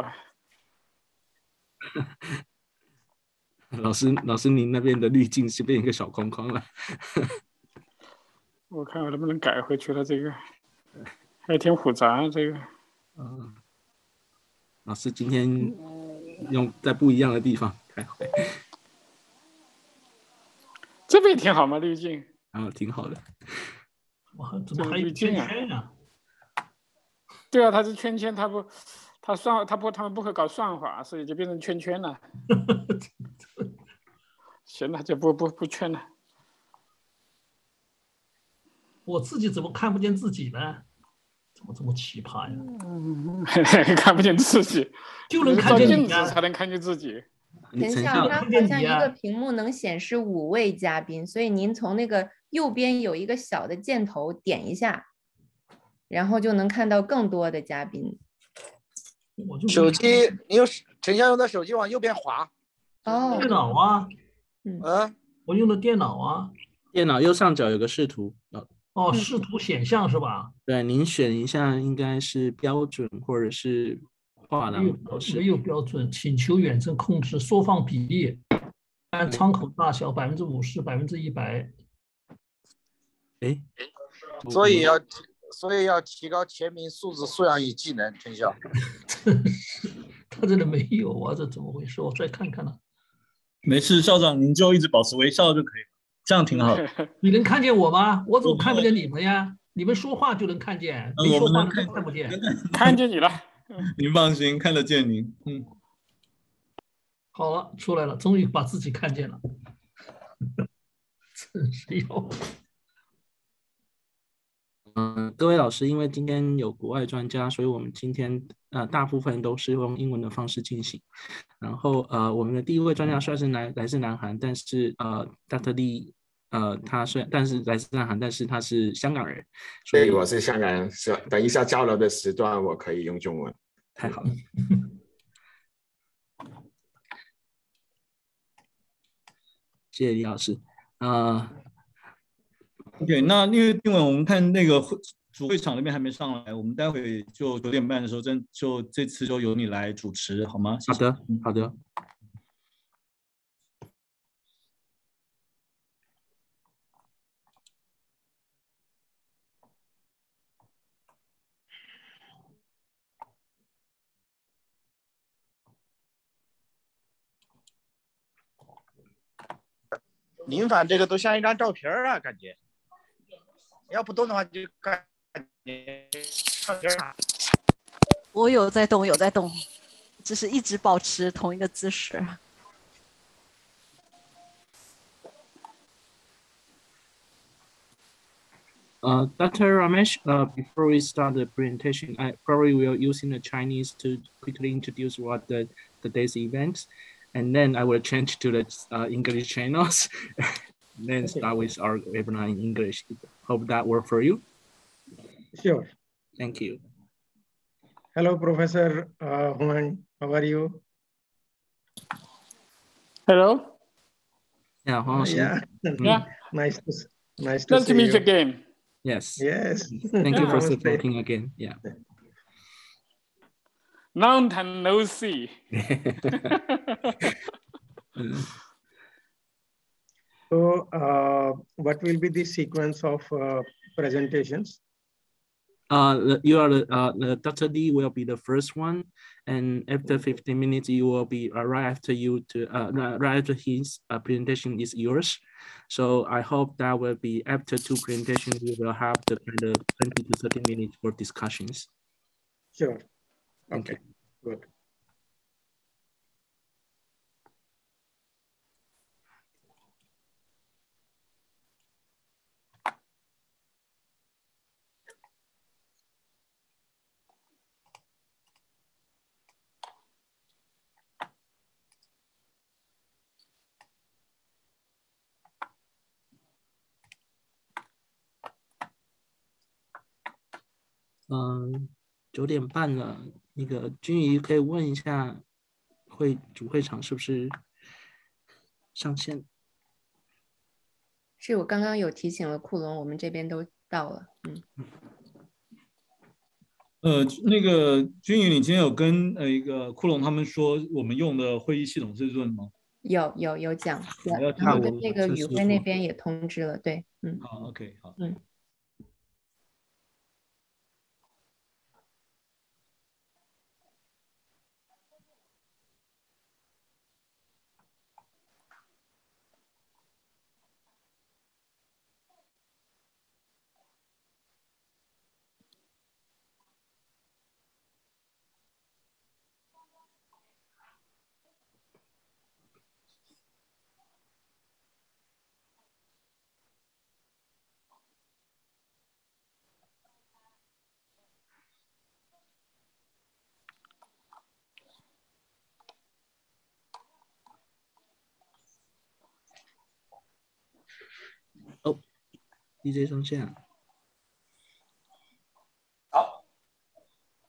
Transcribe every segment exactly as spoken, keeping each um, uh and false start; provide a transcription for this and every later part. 啊。老师，老师，您那边的滤镜是变一个小框框了。我看我能不能改回去了，这个还挺复杂，这个。嗯。老师今天用在不一样的地方开会。这边挺好吗？滤镜？啊，挺好的。哇，怎么还有圈圈啊？对啊，它是圈圈，它不。 他算他不他们不会搞算法，所以就变成圈圈了。行了，就不不不圈了。我自己怎么看不见自己呢？怎么这么奇葩呀？嗯、看不见自己，就能看见你、啊、照镜子才能看见自己。等一下，它好像一个屏幕能显示五位嘉宾，所以您从那个右边有一个小的箭头点一下，然后就能看到更多的嘉宾。 手机，你用陈翔用的手机往右边滑。哦，电脑啊，嗯，我用的电脑啊。电脑右上角有个视图。哦，视图显像是吧？对，您选一下，应该是标准或者是画廊模式。没有标准，请求远程控制缩放比例，按窗口大小百分之五十、百分之一百。哎，所以要。 所以要提高全民素质素养与技能，陈晓。他这里没有啊，这怎么回事？我再看看呢、啊。没事，校长您就一直保持微笑就可以了，这样挺好的。你能看见我吗？我怎么看不见你们呀？你们说话就能看见，没说话看不见。看见你了，您放心，看得见您。嗯，好了，出来了，终于把自己看见了。真是要。 嗯，各位老师，因为今天有国外专家，所以我们今天呃大部分都是用英文的方式进行。然后呃，我们的第一位专家算是来来自南韩，但是呃 ，Doctor Lee， 呃，他虽然但是来自南韩，但是他是香港人，所以我是香港人。是等一下交流的时段，我可以用中文。太好了。谢谢李老师。呃。 OK， 那因为因为我们看那个主会场那边还没上来，我们待会就九点半的时候，真就这次就由你来主持，好吗？谢谢好的，好的。林凡这个都像一张照片啊，感觉。 要不动的话就感觉上边儿。我有在动，有在动，只是一直保持同一个姿势。Uh, Doctor Ramesh, uh, before we start the presentation, I probably will using the Chinese to quickly introduce what the today's events, and then I will change to the uh, English channels. Then start with our webinar in English. Hope that worked for you. Sure. Thank you. Hello, Professor uh, Huang. How are you? Hello. Yeah. Awesome. Yeah. Yeah. Nice. To, nice to, nice to meet you again. Yes. Yes. Thank you for supporting again. Yeah. Long time no see. So, uh, what will be the sequence of uh, presentations? Uh, you are uh, Doctor D will be the first one, and after fifteen minutes, you will be uh, right after you to uh, right after his uh, presentation is yours. So I hope that will be after two presentations, we will have the kind of twenty to thirty minutes for discussions. Sure. Okay. Good. Um, 九点半了，那个君怡可以问一下会主会场是不是上线？是我刚刚有提醒了库龙，我们这边都到了。嗯。呃，那个君宇，你今天有跟呃一个库龙他们说我们用的会议系统是润吗？有有有讲，然后跟那个宇辉那边也通知了，对，嗯。好 ，OK， 好，嗯。哦 ，D J 上线。好。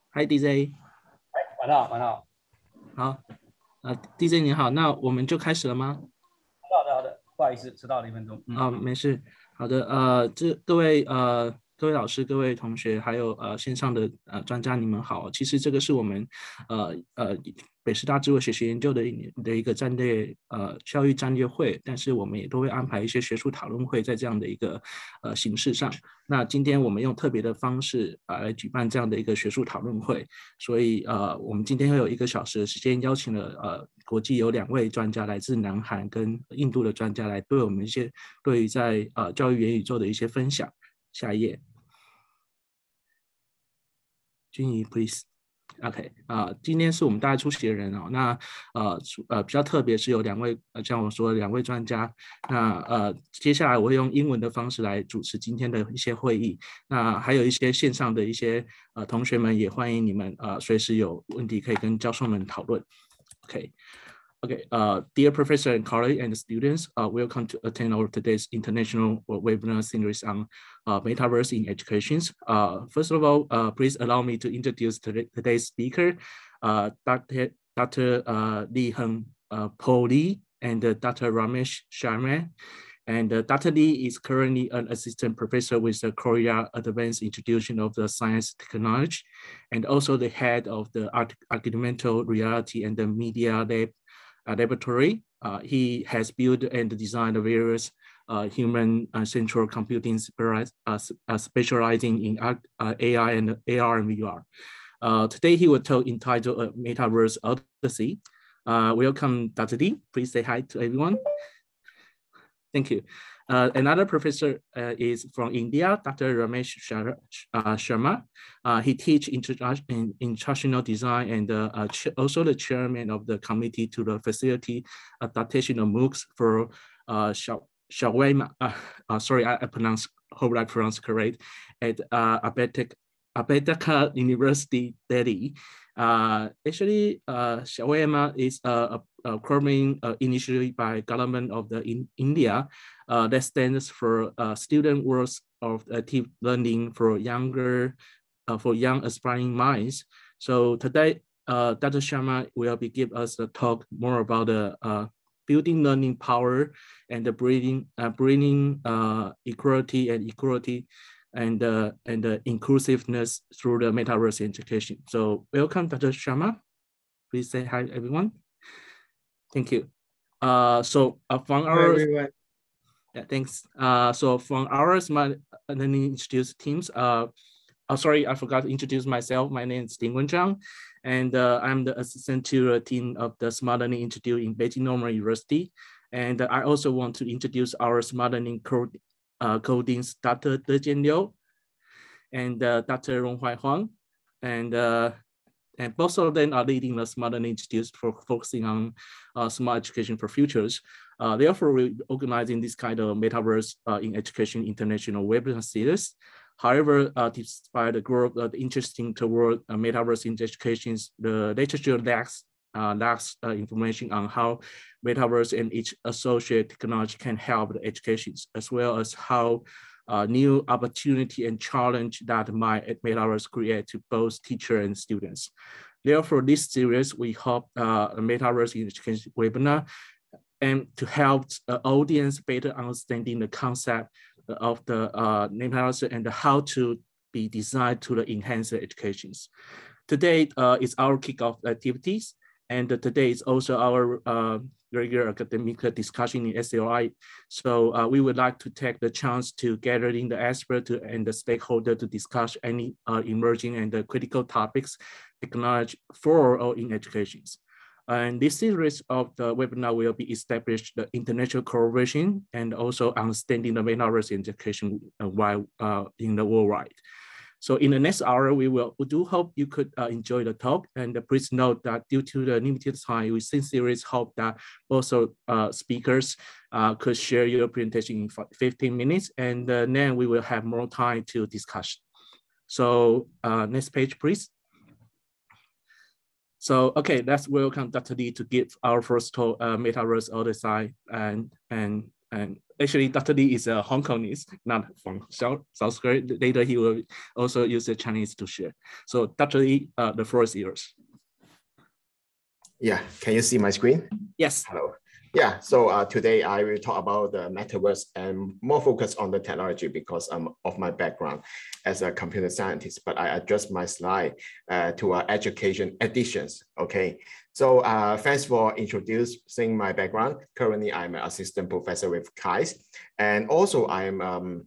嗨 ，D J。哎，晚上好，晚上好。好，呃 ，D J 你好，那我们就开始了吗？好的，好的，不好意思，迟到了一分钟。啊、哦，没事。好的，呃，这各位呃。各位老师、各位同学，还有呃线上的呃专家，你们好。其实这个是我们呃呃北师大智慧学习研究的一的一个战略呃教育战略会，但是我们也都会安排一些学术讨论会在这样的一个呃形式上。那今天我们用特别的方式啊、呃、来举办这样的一个学术讨论会，所以呃我们今天会有一个小时的时间，邀请了呃国际有两位专家，来自南韩跟印度的专家，来对我们一些对于在呃教育元宇宙的一些分享。下一页，君怡 ，please。OK， 啊、呃，今天是我们大家出席的人哦。那呃呃比较特别是有两位，呃，像我说的两位专家。那呃接下来我会用英文的方式来主持今天的一些会议。那还有一些线上的一些呃同学们也欢迎你们呃随时有问题可以跟教授们讨论。OK。Okay, uh, dear Professor and colleagues and students, uh, welcome to attend our today's international webinar series on uh, Metaverse in Education. Uh, first of all, uh, please allow me to introduce today, today's speaker, uh, Doctor Doctor uh, Lik-Hang Lee and uh, Doctor Ramesh Sharma. And uh, Doctor Lee is currently an assistant professor with the Korea Advanced Institution of the Science Technology, and also the head of the Augmented Reality and the Media Lab. Uh, laboratory. Uh, he has built and designed various uh, human uh, central computing uh, uh, specializing in uh, A I and A R and V R. Uh, today he will talk entitled uh, Metaverse Odyssey. Uh, welcome Doctor Lee, please say hi to everyone. Thank you. Uh, another professor uh, is from India, Doctor Ramesh Sharma. Uh, he teaches instructional design and uh, uh, also the chairman of the committee to the facility adaptation of MOOCs for uh, Shyama. Uh, uh, sorry, I, I pronounce hope I pronounce correct at uh, Ambedkar University Delhi. Uh, actually, uh, Shyama is uh, a Uh, programming uh, initially by government of the in India uh, that stands for uh, student works of active learning for younger uh, for young aspiring minds. So today, uh, Doctor Sharma will be give us a talk more about the uh, building learning power and the bringing uh, bringing uh, equality and equality and uh, and uh, inclusiveness through the metaverse education. So welcome, Doctor Sharma. Please say hi, everyone. Thank you. Uh, so uh, from our yeah, thanks. Uh, so from our Smart Learning Institute teams. Uh, oh, sorry, I forgot to introduce myself. My name is Ding Wenjiang, and uh, I'm the assistant to the team of the Smart Learning Institute in Beijing Normal University. And I also want to introduce our Smart Learning co uh, co-deans, Doctor Dejian Liu, and uh, Doctor Rong-Huai Huang, and. Uh, And both of them are leading the Smart Learning Institute for focusing on uh, smart education for futures. Uh, therefore, we're organizing this kind of metaverse uh, in education international webinar series. However, uh, despite the growth of the interest toward uh, metaverse in education, the literature lacks uh, lacks uh, information on how metaverse and each associated technology can help the educations, as well as how Uh, new opportunity and challenge that my metaverse create to both teacher and students. Therefore, this series, we hope uh, metaverse in education webinar and to help the audience better understanding the concept of the uh, metaverse and how to be designed to enhance their educations. Today uh, is our kickoff activities, and uh, today is also our uh, regular academic discussion in S L I. So uh, we would like to take the chance to gather in the expert to, and the stakeholder to discuss any uh, emerging and uh, critical topics technology for or in educations. And this series of the webinar will be established the international cooperation and also understanding the metaverse education uh, while uh, in the worldwide. So in the next hour, we will we do hope you could uh, enjoy the talk. And uh, please note that due to the limited time, we sincerely hope that also uh, speakers uh, could share your presentation in fifteen minutes, and uh, then we will have more time to discuss. So uh, next page, please. So, okay, let's welcome Doctor Lee to give our first talk, uh, Metaverse Odyssey. And, and, and actually, Doctor Lee is a Hong Kongese, not from South, South Korea. Later, he will also use the Chinese to share. So, Doctor Lee, uh, the floor is yours. Yeah, can you see my screen? Yes. Hello. Yeah, so uh, today I will talk about the metaverse and more focus on the technology because um, of my background as a computer scientist, but I adjust my slide uh, to our education additions, okay? So uh, thanks for introducing my background. Currently, I'm an assistant professor with KAIST, and also I'm, um,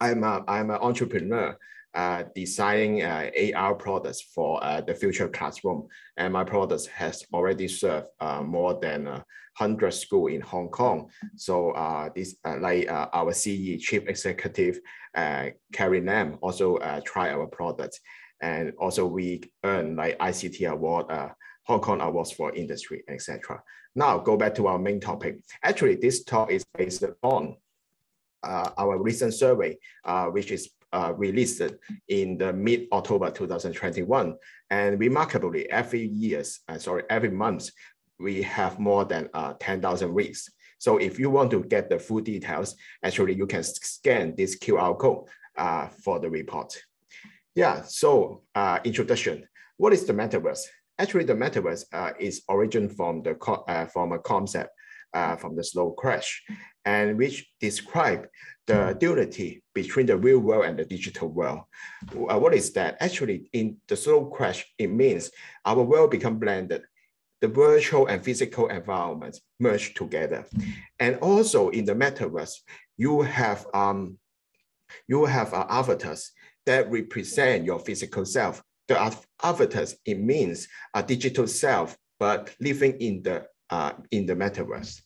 I'm, a, I'm an entrepreneur. Uh, designing uh, A R products for uh, the future classroom. And my products has already served uh, more than uh, one hundred schools in Hong Kong. So uh, this, uh, like uh, our C E, Chief Executive, uh, Carrie Lam, also uh, try our products. And also we earn like I C T Award, uh, Hong Kong Awards for Industry, et cetera. Now go back to our main topic. Actually, this talk is based on uh, our recent survey, uh, which is Uh, released in the mid October two thousand twenty-one, and remarkably, every years, uh, sorry, every month, we have more than uh, ten thousand reads. So if you want to get the full details, actually, you can scan this Q R code uh, for the report. Yeah. So uh, introduction. What is the metaverse? Actually, the metaverse uh, is origin from the uh, from a concept uh, from the Snow Crash, and which describe the duality between the real world and the digital world. Uh, what is that? Actually, in the Snow Crash, it means our world become blended. The virtual and physical environments merge together. And also in the metaverse, you have, um, you have uh, avatars that represent your physical self. The avatars, it means a digital self, but living in the, uh, in the metaverse.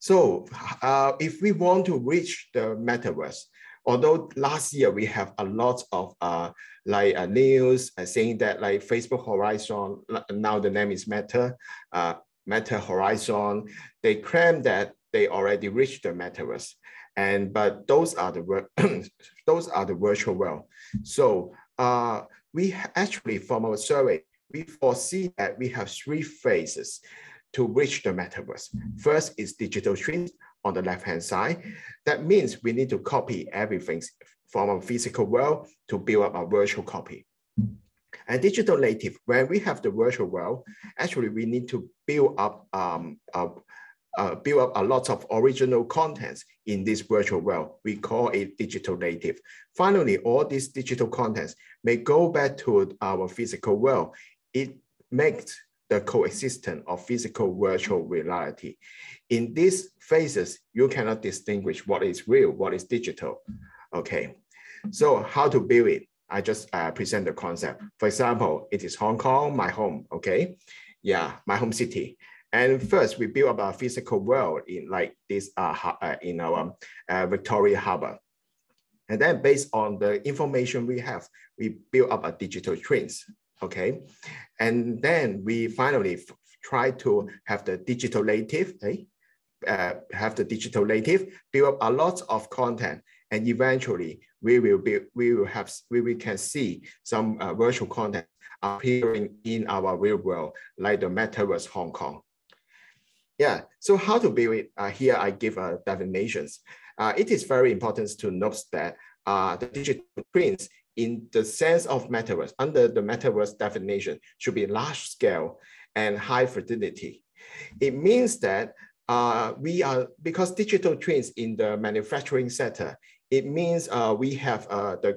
So uh, if we want to reach the metaverse, although last year we have a lot of uh, like uh, news uh, saying that like Facebook Horizon, now the name is Meta, uh, Meta Horizon, they claim that they already reached the metaverse, and but those are the those are the virtual world. So uh, we actually from our survey we foresee that we have three phases to reach the metaverse. First is digital twins on the left-hand side. That means we need to copy everything from our physical world to build up a virtual copy. And digital native, when we have the virtual world, actually we need to build up, um, uh, uh, build up a lot of original contents in this virtual world. We call it digital native. Finally, all these digital contents may go back to our physical world. It makes the coexistence of physical virtual reality. In these phases, you cannot distinguish what is real, what is digital. Okay, so how to build it? I just uh, present the concept. For example, it is Hong Kong, my home, okay? Yeah, my home city. And first, we build up our physical world in like this uh, uh, in our uh, Victoria Harbour. And then based on the information we have, we build up a digital twins. Okay, and then we finally try to have the digital native, eh? uh, have the digital native build up a lot of content, and eventually we will be, we will have, we, we can see some uh, virtual content appearing in our real world, like the metaverse Hong Kong. Yeah, so how to build it? Uh, here I give uh, definitions. Uh, it is very important to note that uh, the digital twins, in the sense of metaverse, under the metaverse definition, should be large scale and high fidelity. It means that uh, we are, because digital twins in the manufacturing sector, it means uh, we have uh, the,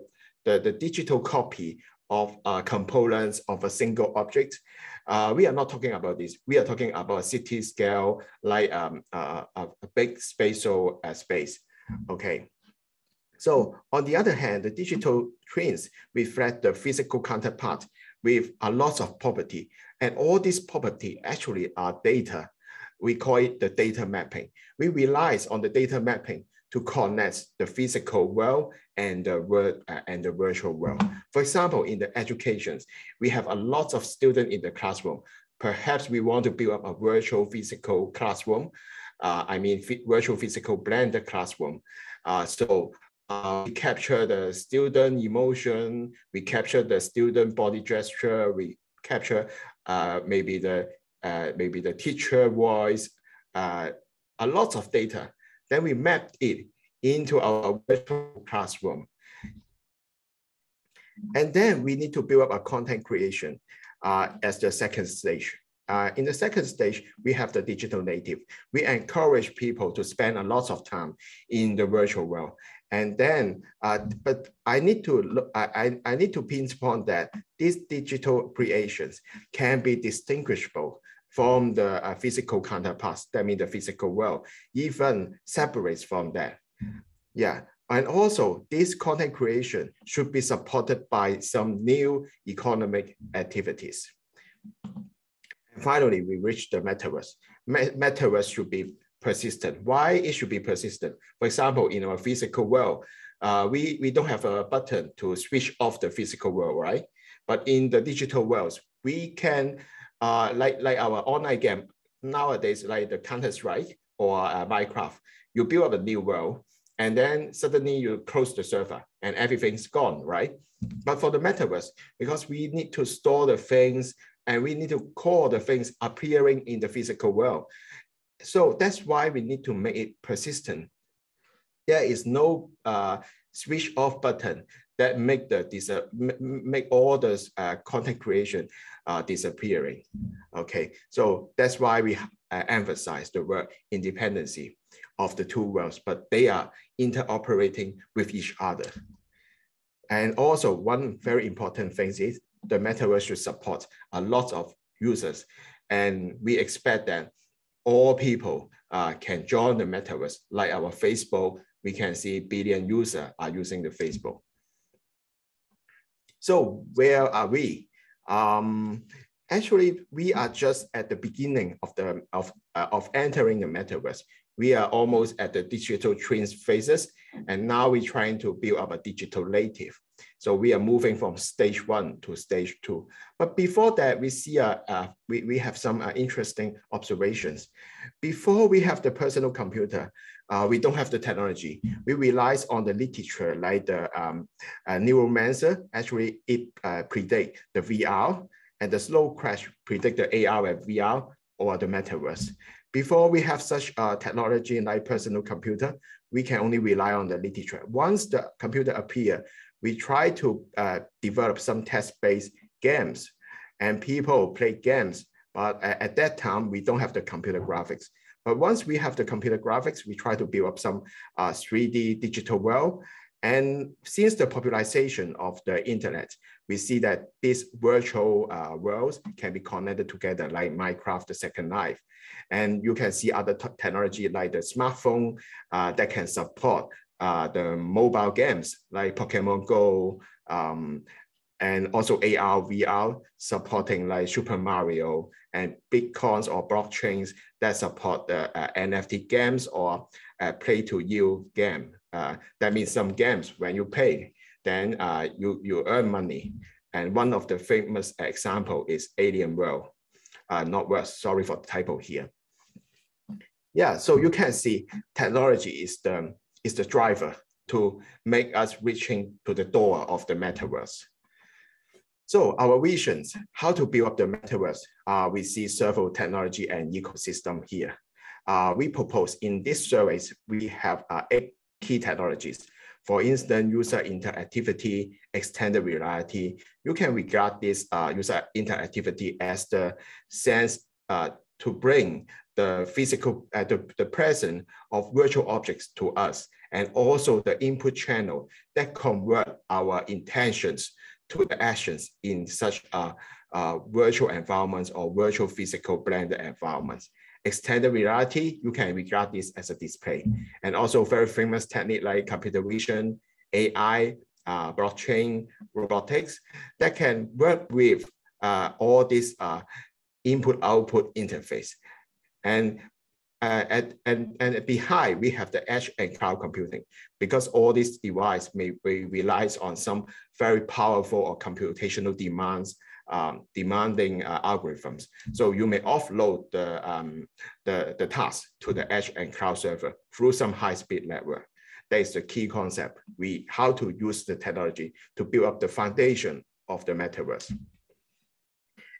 the, the digital copy of uh, components of a single object. Uh, we are not talking about this. We are talking about a city scale, like um, uh, a big spatial uh, space. Okay. So on the other hand, the digital twins reflect the physical counterpart with a lot of property. And all these property actually are data. We call it the data mapping. We rely on the data mapping to connect the physical world and the, world, uh, and the virtual world. For example, in the educations, we have a lot of students in the classroom. Perhaps we want to build up a virtual physical classroom. Uh, I mean, virtual physical blended classroom. Uh, so. Uh, we capture the student emotion, we capture the student body gesture, we capture uh, maybe, the, uh, maybe the teacher voice, uh, a lot of data. Then we map it into our virtual classroom. And then we need to build up a content creation uh, as the second stage. Uh, in the second stage, we have the digital native. We encourage people to spend a lot of time in the virtual world. And then, uh, but I need to look, I, I need to pinpoint that these digital creations can be distinguishable from the uh, physical counterparts, that means the physical world, even separates from that. Yeah, and also this content creation should be supported by some new economic activities. And finally, we reach the metaverse. Metaverse should be persistent. Why it should be persistent? For example, in our physical world, uh, we, we don't have a button to switch off the physical world, right? But in the digital world, we can, uh, like, like our online game, nowadays, like the Counter-Strike or uh, Minecraft, you build up a new world, and then suddenly you close the server and everything's gone, right? But for the metaverse, because we need to store the things and we need to call the things appearing in the physical world. So that's why we need to make it persistent. There is no uh, switch off button that make the make all the uh, content creation uh, disappearing. Okay, so that's why we uh, emphasize the word independency of the two worlds, but they are interoperating with each other. And also one very important thing is the metaverse should support a lot of users, and we expect that all people uh, can join the metaverse. Like our Facebook, we can see billion users are using the Facebook. So where are we? Um, actually, we are just at the beginning of, the, of, uh, of entering the metaverse. We are almost at the digital twins phases, and now we're trying to build up a digital native. So we are moving from stage one to stage two. But before that, we see uh, uh, we, we have some uh, interesting observations. Before we have the personal computer, uh, we don't have the technology. We rely on the literature, like the um, uh, Neuromancer. Actually, it uh, predicts the V R, and the Snow Crash predicts the A R and V R, or the metaverse. Before we have such uh, technology like personal computer, we can only rely on the literature. Once the computer appears, we try to uh, develop some test-based games, and people play games, but at that time, we don't have the computer graphics. But once we have the computer graphics, we try to build up some uh, three D digital world. And since the popularization of the internet, we see that these virtual uh, worlds can be connected together, like Minecraft, the Second Life. And you can see other technology like the smartphone uh, that can support uh, the mobile games like Pokemon Go, um, and also A R, V R, supporting like Super Mario and Bitcoins or blockchains that support the uh, N F T games or uh, play-to-yield game. Uh, that means some games, when you pay, then uh, you, you earn money. And one of the famous example is Alien World, uh, not worth, sorry for the typo here. Yeah, so you can see technology is the, is the driver to make us reaching to the door of the metaverse. So our visions, how to build up the metaverse, uh, we see several technology and ecosystem here. Uh, we propose in this service, we have uh, eight key technologies. For instance, user interactivity, extended reality. You can regard this uh, user interactivity as the sense uh, to bring the physical, uh, the, the presence of virtual objects to us, and also the input channel that convert our intentions to the actions in such uh, uh, virtual environments or virtual physical blended environments. Extended reality, you can regard this as a display. And also very famous technique like computer vision, A I, uh, blockchain, robotics, that can work with uh, all these uh, input-output interface. And, uh, at, and, and behind, we have the edge and cloud computing, because all these devices may be relies on some very powerful or computational demands, um, demanding uh, algorithms. So you may offload the, um, the, the task to the edge and cloud server through some high-speed network. That is the key concept, we, how to use the technology to build up the foundation of the metaverse.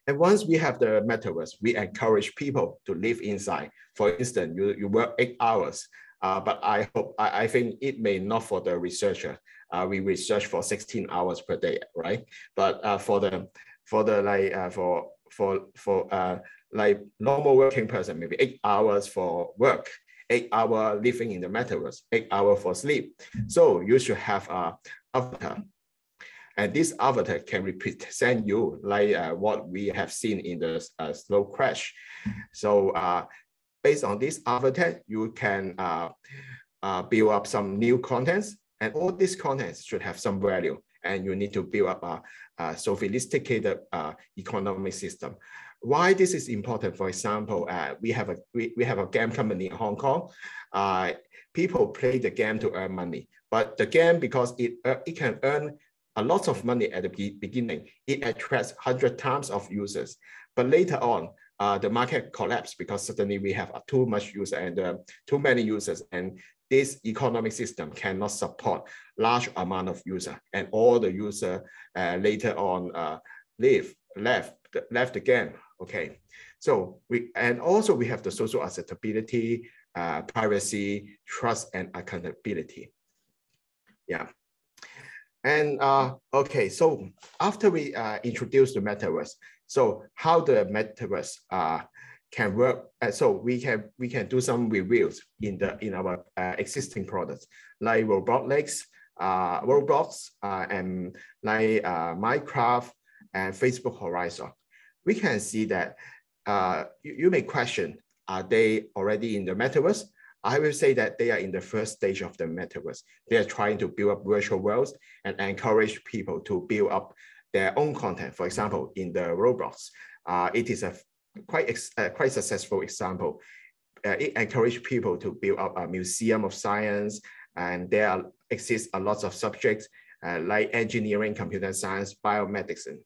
And once we have the metaverse, we encourage people to live inside. For instance, you, you work eight hours, uh, but I hope I, I think it may not for the researcher. Uh, we research for sixteen hours per day, right? But uh, for the for the like uh, for for for uh, like normal working person, maybe eight hours for work, eight hour living in the metaverse, eight hour for sleep. So you should have a avatar. And this avatar can represent you like uh, what we have seen in the uh, Snow Crash. So uh, based on this avatar, you can uh, uh, build up some new contents, and all these contents should have some value. And you need to build up a, a sophisticated uh, economic system. Why this is important? For example, uh, we have a we, we have a game company in Hong Kong. Uh, people play the game to earn money, but the game, because it uh, it can earn a lot of money at the beginning, it attracts one hundred times of users. But later on, uh, the market collapsed because suddenly we have too much user and uh, too many users, and this economic system cannot support large amount of user, and all the user uh, later on uh, leave, left, left again. Okay, so we and also we have the social acceptability, uh, privacy, trust, and accountability. Yeah. And uh, okay, so after we uh, introduce the metaverse, so how the metaverse uh, can work? Uh, so we can we can do some reviews in the in our uh, existing products like Roblox, uh, Roblox, uh, and like uh, Minecraft and Facebook Horizon. We can see that uh, you, you may question: are they already in the metaverse? I will say that they are in the first stage of the metaverse. They are trying to build up virtual worlds and encourage people to build up their own content. For example, in the Roblox, uh, it is a quite uh, quite successful example. Uh, it encouraged people to build up a museum of science, and there are, exists a lot of subjects uh, like engineering, computer science, biomedicine.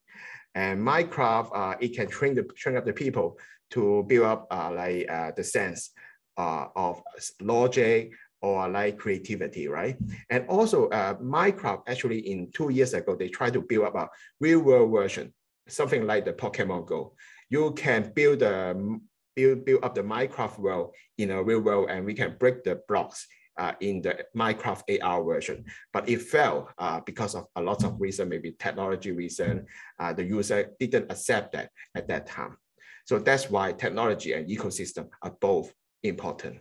And Minecraft, uh, it can train the train up the people to build up uh, like uh, the sense. Uh, of logic or like creativity, right? And also uh, Minecraft, actually in two years ago, they tried to build up a real world version, something like the Pokemon Go. You can build, a, build, build up the Minecraft world in a real world, and we can break the blocks uh, in the Minecraft A R version. But it failed uh, because of a lot of reason, maybe technology reason, uh, the user didn't accept that at that time. So that's why technology and ecosystem are both important.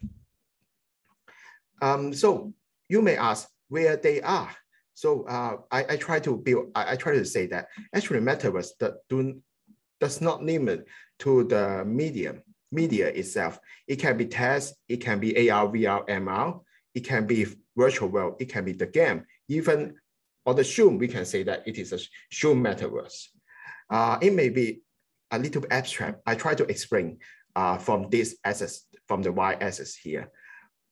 Um, so you may ask where they are. So uh, I, I try to build, I, I try to say that actually metaverse that do, does not limit to the medium, media itself. It can be text, it can be A R, V R, M R, it can be virtual world, it can be the game. Even on the Zoom, we can say that it is a Zoom metaverse. Uh, it may be a little abstract. I try to explain uh, from this axis, from the y-axis here.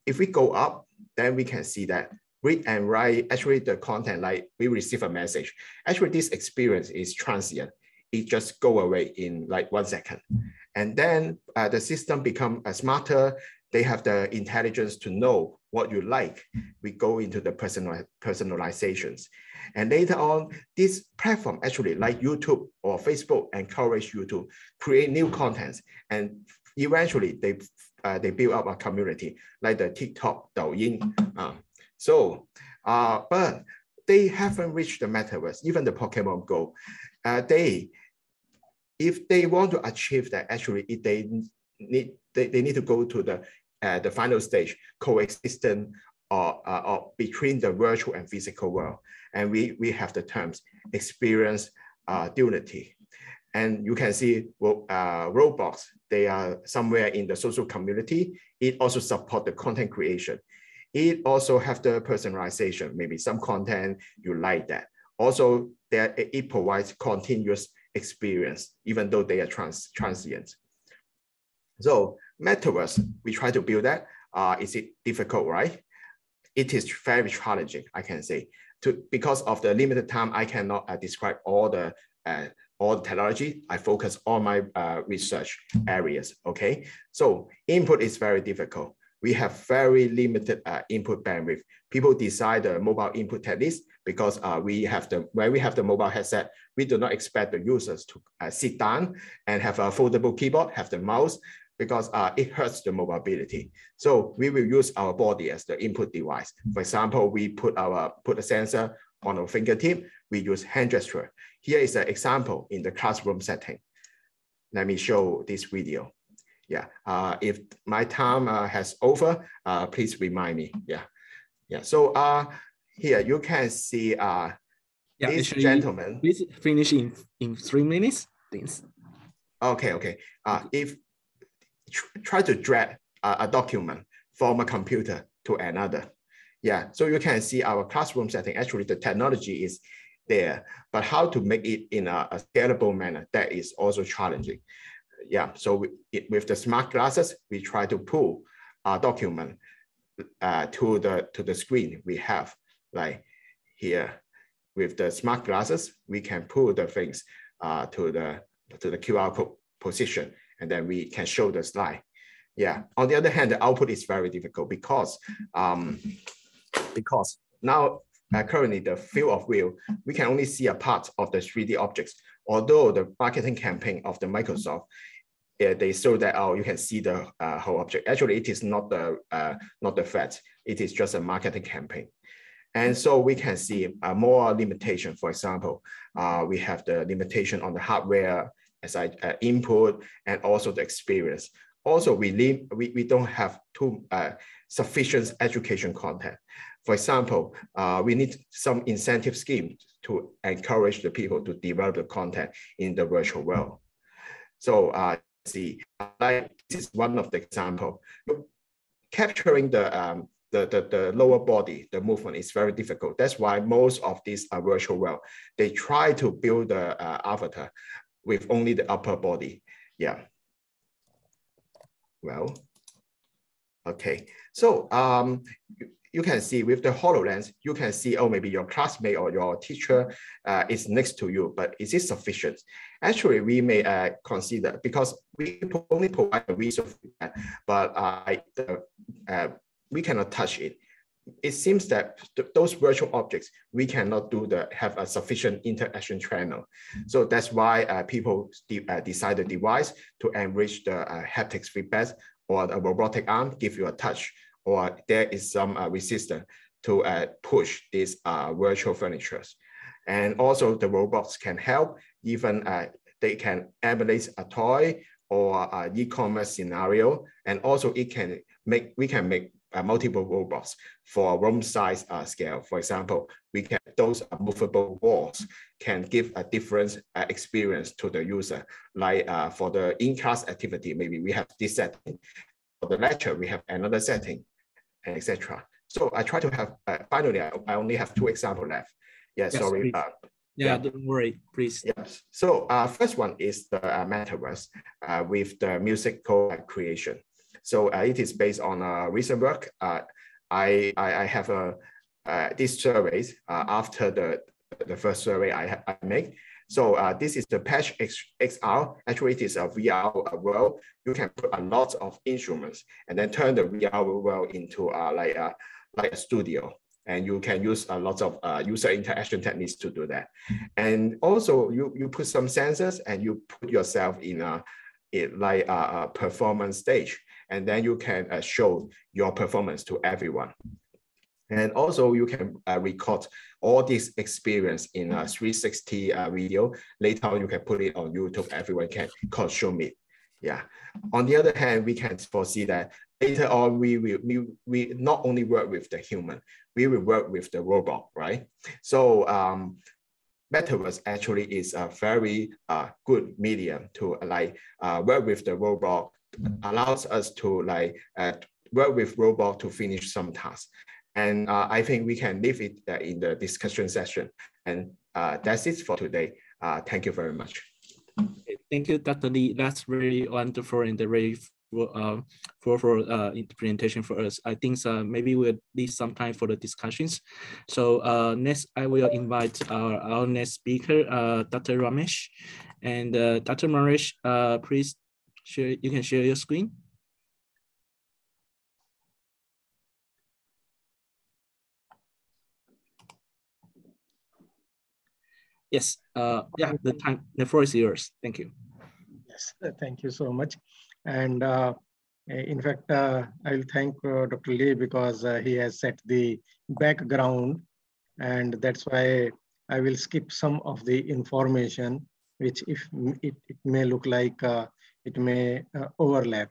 If we go up, then we can see that read and write, actually the content, like we receive a message. Actually, this experience is transient. It just go away in like one second. And then uh, the system become uh, smarter. They have the intelligence to know what you like. We go into the personal personalizations. And later on, this platform actually, like YouTube or Facebook, encourage you to create new contents. And eventually, they Uh, they build up a community like the TikTok, Douyin. Uh, so, uh, but they haven't reached the metaverse, even the Pokemon Go. Uh, they, if they want to achieve that, actually, if they need they, they need to go to the uh, the final stage, coexistence or, uh, or between the virtual and physical world. And we we have the terms experience uh, duality. And you can see well, uh, Roblox, they are somewhere in the social community. It also supports the content creation. It also has the personalization, maybe some content you like that. Also, that it provides continuous experience, even though they are trans transient. So metaverse, we try to build that. Uh, is it difficult, right? It is very challenging, I can say. To, because of the limited time, I cannot uh, describe all the uh, all the technology. I focus on my uh, research areas, okay? So input is very difficult. We have very limited uh, input bandwidth. People decide the mobile input techniques because uh, we have the, when we have the mobile headset, we do not expect the users to uh, sit down and have a foldable keyboard, have the mouse, because uh, it hurts the mobility. So we will use our body as the input device. For example, we put, our, put a sensor on our fingertip, we use hand gesture. Here is an example in the classroom setting. Let me show this video. Yeah, uh, if my time uh, has over, uh, please remind me. Yeah, yeah. So uh, here you can see uh, yeah, this gentleman. Please finish in, in three minutes, please. Okay, okay. Uh, if tr try to drag uh, a document from a computer to another. Yeah, so you can see our classroom setting. Actually, the technology is there, but how to make it in a, a scalable manner, that is also challenging. Yeah, so we, it, with the smart glasses, we try to pull our document uh, to the to the screen we have. Like here, with the smart glasses, we can pull the things uh, to the to the Q R code position, and then we can show the slide. Yeah. On the other hand, the output is very difficult because um, because now uh, currently the field of view, we can only see a part of the three D objects. Although the marketing campaign of the Microsoft, uh, they show that oh, you can see the uh, whole object. Actually, it is not the uh, not the fact. It is just a marketing campaign, and so we can see uh, more limitation. For example, uh, we have the limitation on the hardware as I uh, input, and also the experience. Also, we leave, we we don't have too uh, sufficient education content. For example, uh, we need some incentive scheme to encourage the people to develop the content in the virtual world. So, uh, see, like this is one of the example. Capturing the um, the, the the lower body, the movement is very difficult. That's why most of these are virtual world. They try to build the uh, avatar with only the upper body. Yeah. Well, okay. So um, you can see with the HoloLens, you can see, oh, maybe your classmate or your teacher uh, is next to you, but is it sufficient? Actually, we may uh, consider, because we only provide a resource, but uh, uh, we cannot touch it. It seems that th those virtual objects, we cannot do the, have a sufficient interaction channel. So that's why uh, people de uh, decide the device to enrich the uh, haptics feedback, or a robotic arm give you a touch, or there is some uh, resistance to uh, push these uh, virtual furnitures. And also the robots can help, even uh, they can emulate a toy or an e-commerce scenario. And also it can make, we can make Uh, multiple robots for room size uh, scale. For example, we can, those movable walls can give a different uh, experience to the user. Like uh, for the in-class activity, maybe we have this setting. For the lecture, we have another setting, et cetera. So I try to have, uh, finally, I, I only have two examples left. Yeah, yes, sorry. Uh, yeah, yeah, don't worry, please. Yes. So uh, first one is the uh, metaverse uh, with the musical creation. So uh, it is based on uh, recent work. Uh, I, I I have a uh, these surveys uh, after the the first survey I, I make. So uh, this is the Patch X R. Actually, it is a V R world. You can put a lot of instruments and then turn the V R world into uh, like a like a studio, and you can use a lot of uh, user interaction techniques to do that. And also, you you put some sensors and you put yourself in a in like a, a performance stage. And then you can uh, show your performance to everyone. And also you can uh, record all this experience in a three sixty uh, video. Later on you can put it on YouTube, everyone can consume it. Yeah. On the other hand, we can foresee that later on, we will we, we not only work with the human, we will work with the robot, right? So um, Metaverse actually is a very uh, good medium to like uh, work with the robot, allows us to like uh, work with robot to finish some tasks. And uh, I think we can leave it uh, in the discussion session. And uh, that's it for today. Uh, thank you very much. Thank you, Doctor Lee. That's really wonderful and very uh, for for uh, presentation for us. I think uh, maybe we'll leave some time for the discussions. So uh, next, I will invite our, our next speaker, uh, Doctor Ramesh. And uh, Doctor Ramesh, uh, please, share, you can share your screen. Yes, uh, yeah, the time, the floor is yours. Thank you. Yes, thank you so much. And uh, in fact, uh, I'll thank uh, Doctor Lee because uh, he has set the background, and that's why I will skip some of the information, which if it, it may look like uh, it may uh, overlap.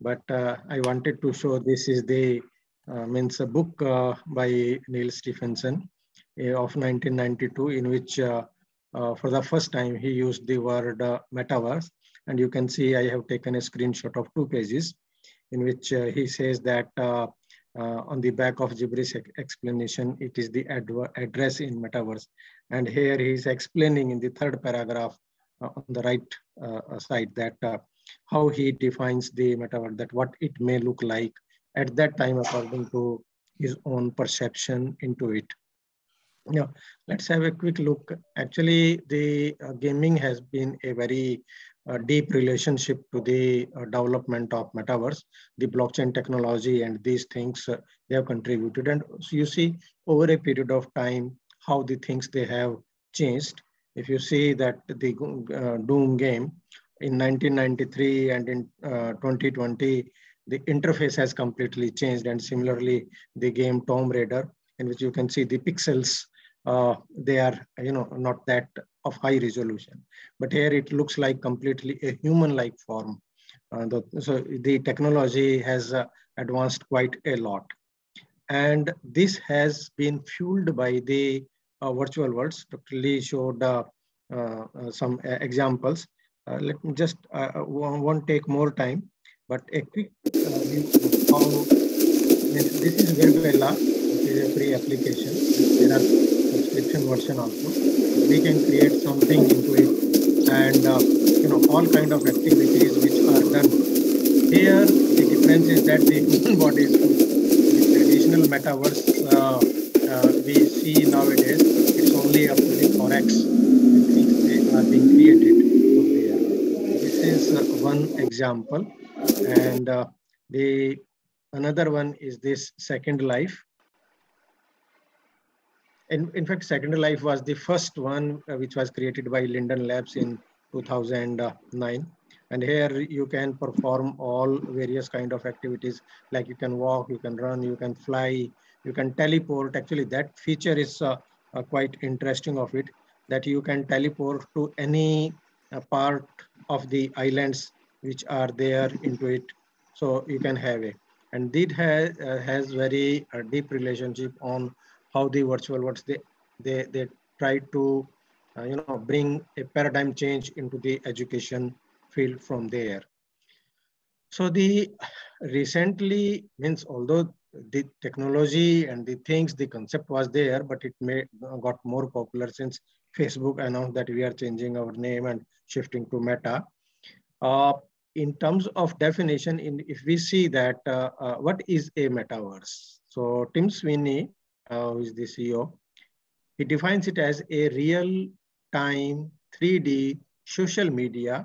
But uh, I wanted to show this is the uh, means a book uh, by Neil Stephenson of nineteen ninety-two, in which uh, uh, for the first time he used the word uh, metaverse. And you can see I have taken a screenshot of two pages in which uh, he says that uh, uh, on the back of gibberish explanation, it is the ad address in metaverse. And here he is explaining in the third paragraph uh, on the right uh, side that uh, how he defines the metaverse, that what it may look like at that time according to his own perception into it. Now, let's have a quick look. Actually, the uh, gaming has been a very uh, deep relationship to the uh, development of metaverse, the blockchain technology and these things uh, they have contributed. And so you see over a period of time, how the things they have changed. If you see that the uh, Doom game in nineteen ninety-three and in uh, twenty twenty, the interface has completely changed. And similarly, the game Tomb Raider, in which you can see the pixels, Uh, they are, you know, not that of high resolution, but here it looks like completely a human-like form. Uh, the, so the technology has uh, advanced quite a lot, and this has been fueled by the uh, virtual worlds. Doctor Lee showed uh, uh, some uh, examples. Uh, let me just uh, won't, won't take more time, but a quick uh, view of how this is Venezuela. It is a free application. There are subscription version also. We can create something into it, and uh, you know, all kind of activities which are done. Here the difference is that the human body is full. The traditional metaverse uh, uh, we see nowadays, it's only up to the thorax. Things they are being created over there. This is uh, one example, and uh, the another one is this Second Life. In, in fact, Second Life was the first one uh, which was created by Linden Labs in two thousand nine. And here you can perform all various kind of activities, like you can walk, you can run, you can fly, you can teleport. Actually, that feature is uh, uh, quite interesting of it, that you can teleport to any uh, part of the islands which are there into it. So you can have it. And it has, uh, has very uh, deep relationship on how the virtual worlds, they, they, they try to, uh, you know, bring a paradigm change into the education field from there. So the recently means, although the technology and the things, the concept was there, but it may got more popular since Facebook announced that we are changing our name and shifting to Meta. Uh, in terms of definition, in, if we see that, uh, uh, what is a metaverse? So Tim Sweeney, Uh, who is the C E O, he defines it as a real-time three D social media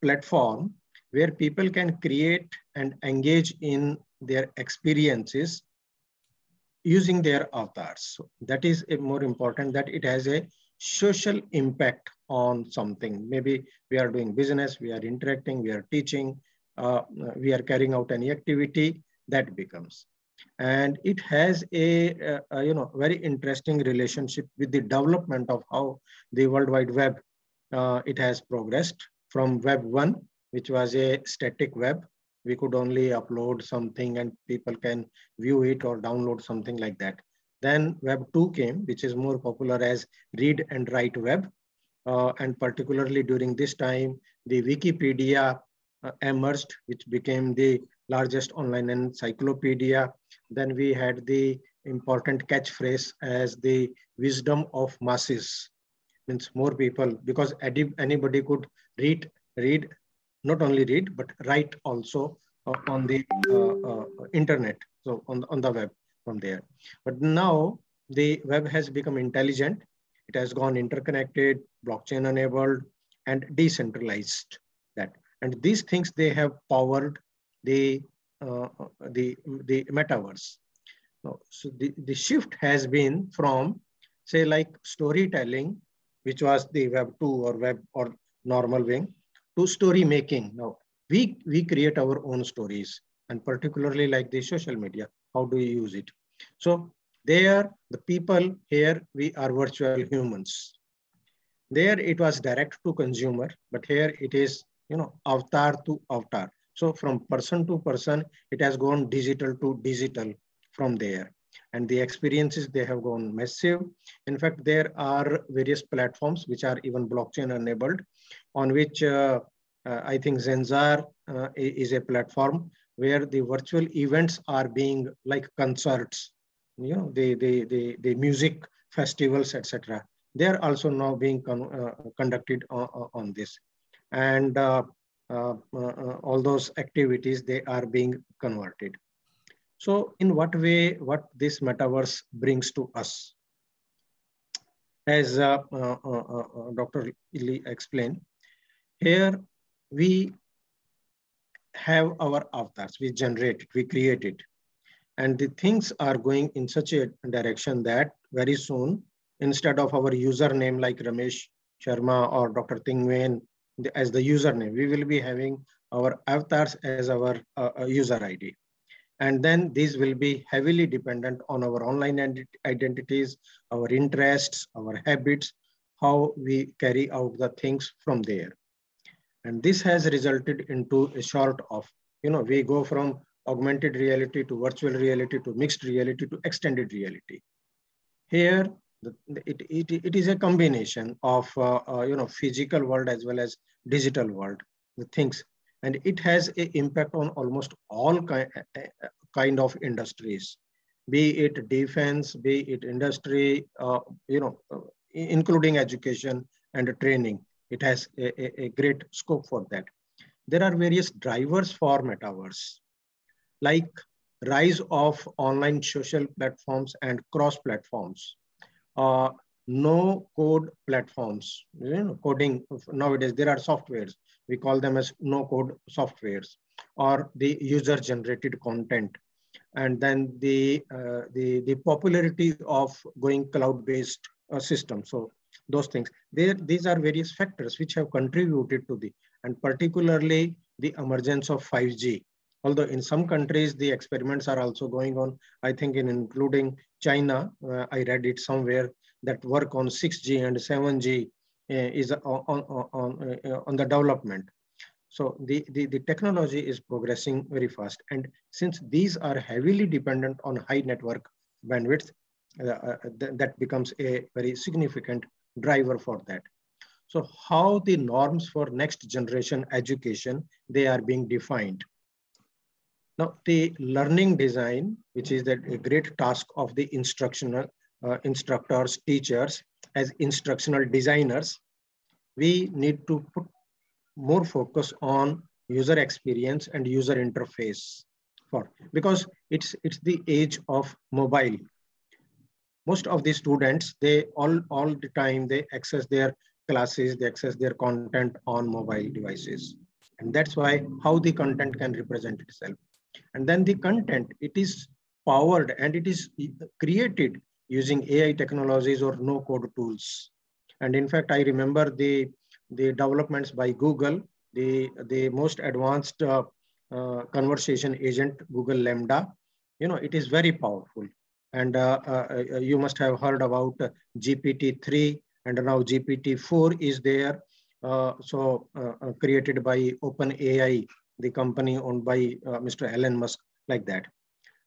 platform where people can create and engage in their experiences using their avatars. So that is a more important, that it has a social impact on something. Maybe we are doing business, we are interacting, we are teaching, uh, we are carrying out any activity, that becomes. And it has a, uh, a you know, very interesting relationship with the development of how the World Wide Web, uh, it has progressed from Web one which was a static web. We could only upload something and people can view it or download something like that. Then web two came, which is more popular as read and write web. Uh, and particularly during this time, the Wikipedia uh, emerged, which became the largest online encyclopedia. Then we had the important catchphrase as the wisdom of masses. Means more people, because anybody could read, read, not only read, but write also uh, on the uh, uh, internet, so on, on the web from there. But now the web has become intelligent. It has gone interconnected, blockchain enabled, and decentralized that. And these things, they have powered the, uh, the, the metaverse. So the, the shift has been from, say, like storytelling, which was the web two or web or normal wing, to story making. Now, we, we create our own stories, and particularly like the social media, how do you use it? So there, the people here, we are virtual humans. There it was direct to consumer, but here it is, you know, avatar to avatar. So from person to person, it has gone digital to digital from there. And the experiences, they have gone massive. In fact, there are various platforms which are even blockchain enabled, on which uh, uh, I think Zenzar uh, is a platform where the virtual events are being like concerts, you know, the, the, the, the music festivals, et cetera. They are also now being con uh, conducted on, on this. And uh, uh, uh, all those activities, they are being converted. So in what way, what this metaverse brings to us? As uh, uh, uh, uh, Doctor Lee explained, here we have our avatars, we generate it, we create it. And the things are going in such a direction that very soon, instead of our username like Ramesh Sharma or Doctor Ding Wen as the username, we will be having our avatars as our uh, user I D. And then these will be heavily dependent on our online identities, our interests, our habits, how we carry out the things from there. And this has resulted into a sort of, you know, we go from augmented reality to virtual reality to mixed reality to extended reality. Here, the, it, it, it is a combination of, uh, uh, you know, physical world as well as digital world, the things. And it has an impact on almost all kind of industries, be it defense, be it industry, uh, you know, including education and training. It has a, a great scope for that. There are various drivers for metaverse, like rise of online social platforms and cross platforms, uh, no code platforms, you know, coding. Nowadays, there are softwares. We call them as no-code softwares, or the user-generated content, and then the uh, the the popularity of going cloud-based uh, system. So those things. There, these are various factors which have contributed to the, and particularly the emergence of five G. Although in some countries the experiments are also going on. I think in including China, uh, I read it somewhere that work on six G and seven G. Is on, on, on, on the development. So the, the, the technology is progressing very fast. And since these are heavily dependent on high network bandwidth, uh, th that becomes a very significant driver for that. So how the norms for next generation education, they are being defined. Now the learning design, which is the great task of the instructional uh, instructors, teachers, as instructional designers, we need to put more focus on user experience and user interface for, because it's, it's the age of mobile. Most of the students, they all, all the time, they access their classes, they access their content on mobile devices. And that's why how the content can represent itself. And then the content, it is powered and it is created using A I technologies or no-code tools. And in fact, I remember the, the developments by Google, the, the most advanced uh, uh, conversation agent, Google Lambda. You know, it is very powerful. And uh, uh, you must have heard about G P T three, and now G P T four is there. uh, so uh, uh, created by OpenAI, the company owned by uh, Mister Elon Musk, like that.